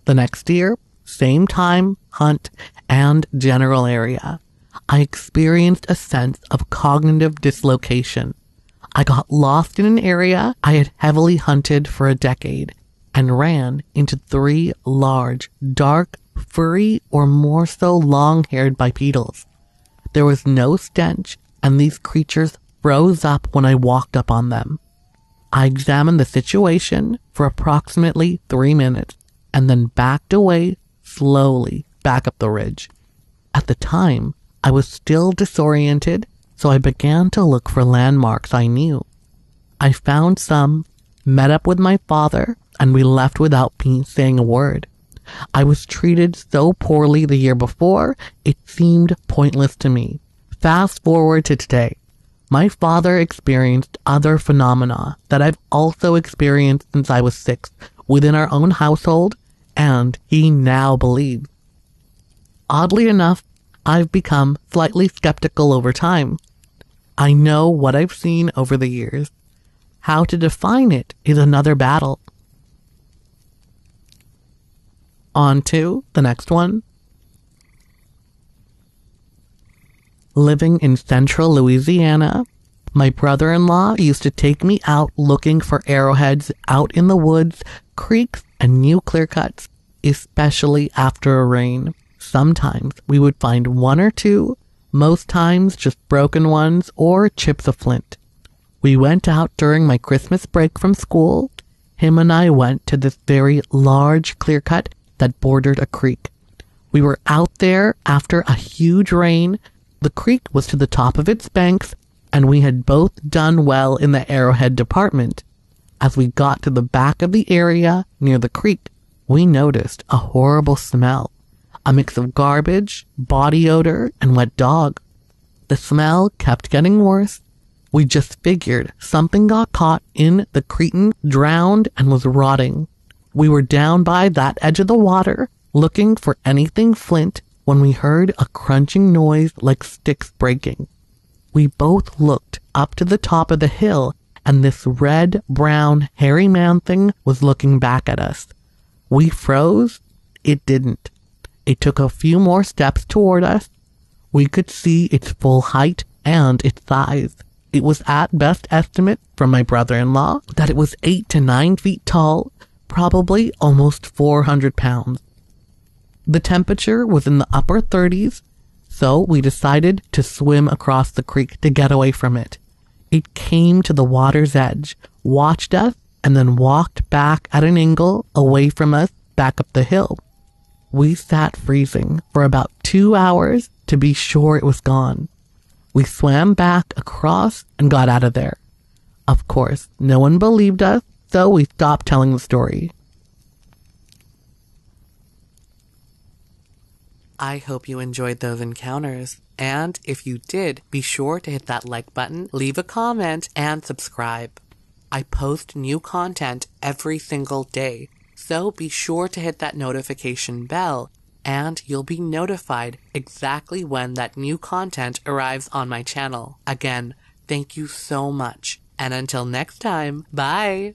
The next year, same time, hunt, and general area. I experienced a sense of cognitive dislocation. I got lost in an area I had heavily hunted for a decade and ran into 3 large, dark, furry, or more so long-haired bipedals. There was no stench, and these creatures froze up when I walked up on them. I examined the situation for approximately 3 minutes and then backed away slowly back up the ridge. At the time, I was still disoriented, so I began to look for landmarks I knew. I found some, met up with my father, and we left without me saying a word. I was treated so poorly the year before, it seemed pointless to me. Fast forward to today. My father experienced other phenomena that I've also experienced since I was 6 within our own household, and he now believes. Oddly enough, I've become slightly skeptical over time. I know what I've seen over the years. How to define it is another battle. On to the next one. Living in central Louisiana, my brother-in-law used to take me out looking for arrowheads out in the woods, creeks, and new clear cuts, especially after a rain. Sometimes we would find one or two, most times just broken ones or chips of flint. We went out during my Christmas break from school. Him and I went to this very large clear cut that bordered a creek. We were out there after a huge rain. The creek was to the top of its banks, and we had both done well in the arrowhead department. As we got to the back of the area near the creek, we noticed a horrible smell, a mix of garbage, body odor, and wet dog. The smell kept getting worse. We just figured something got caught in the cretin, drowned, and was rotting. We were down by that edge of the water, looking for anything flint, when we heard a crunching noise like sticks breaking. We both looked up to the top of the hill, and this red, brown, hairy man thing was looking back at us. We froze. It didn't. It took a few more steps toward us. We could see its full height and its size. It was at best estimate from my brother-in-law that it was 8 to 9 feet tall, probably almost 400 pounds. The temperature was in the upper 30s, so we decided to swim across the creek to get away from it. It came to the water's edge, watched us, and then walked back at an angle away from us back up the hill. We sat freezing for about 2 hours to be sure it was gone. We swam back across and got out of there. Of course, no one believed us, so we stopped telling the story. I hope you enjoyed those encounters. And if you did, be sure to hit that like button, leave a comment, and subscribe. I post new content every single day, so be sure to hit that notification bell, and you'll be notified exactly when that new content arrives on my channel. Again, thank you so much, and until next time, bye!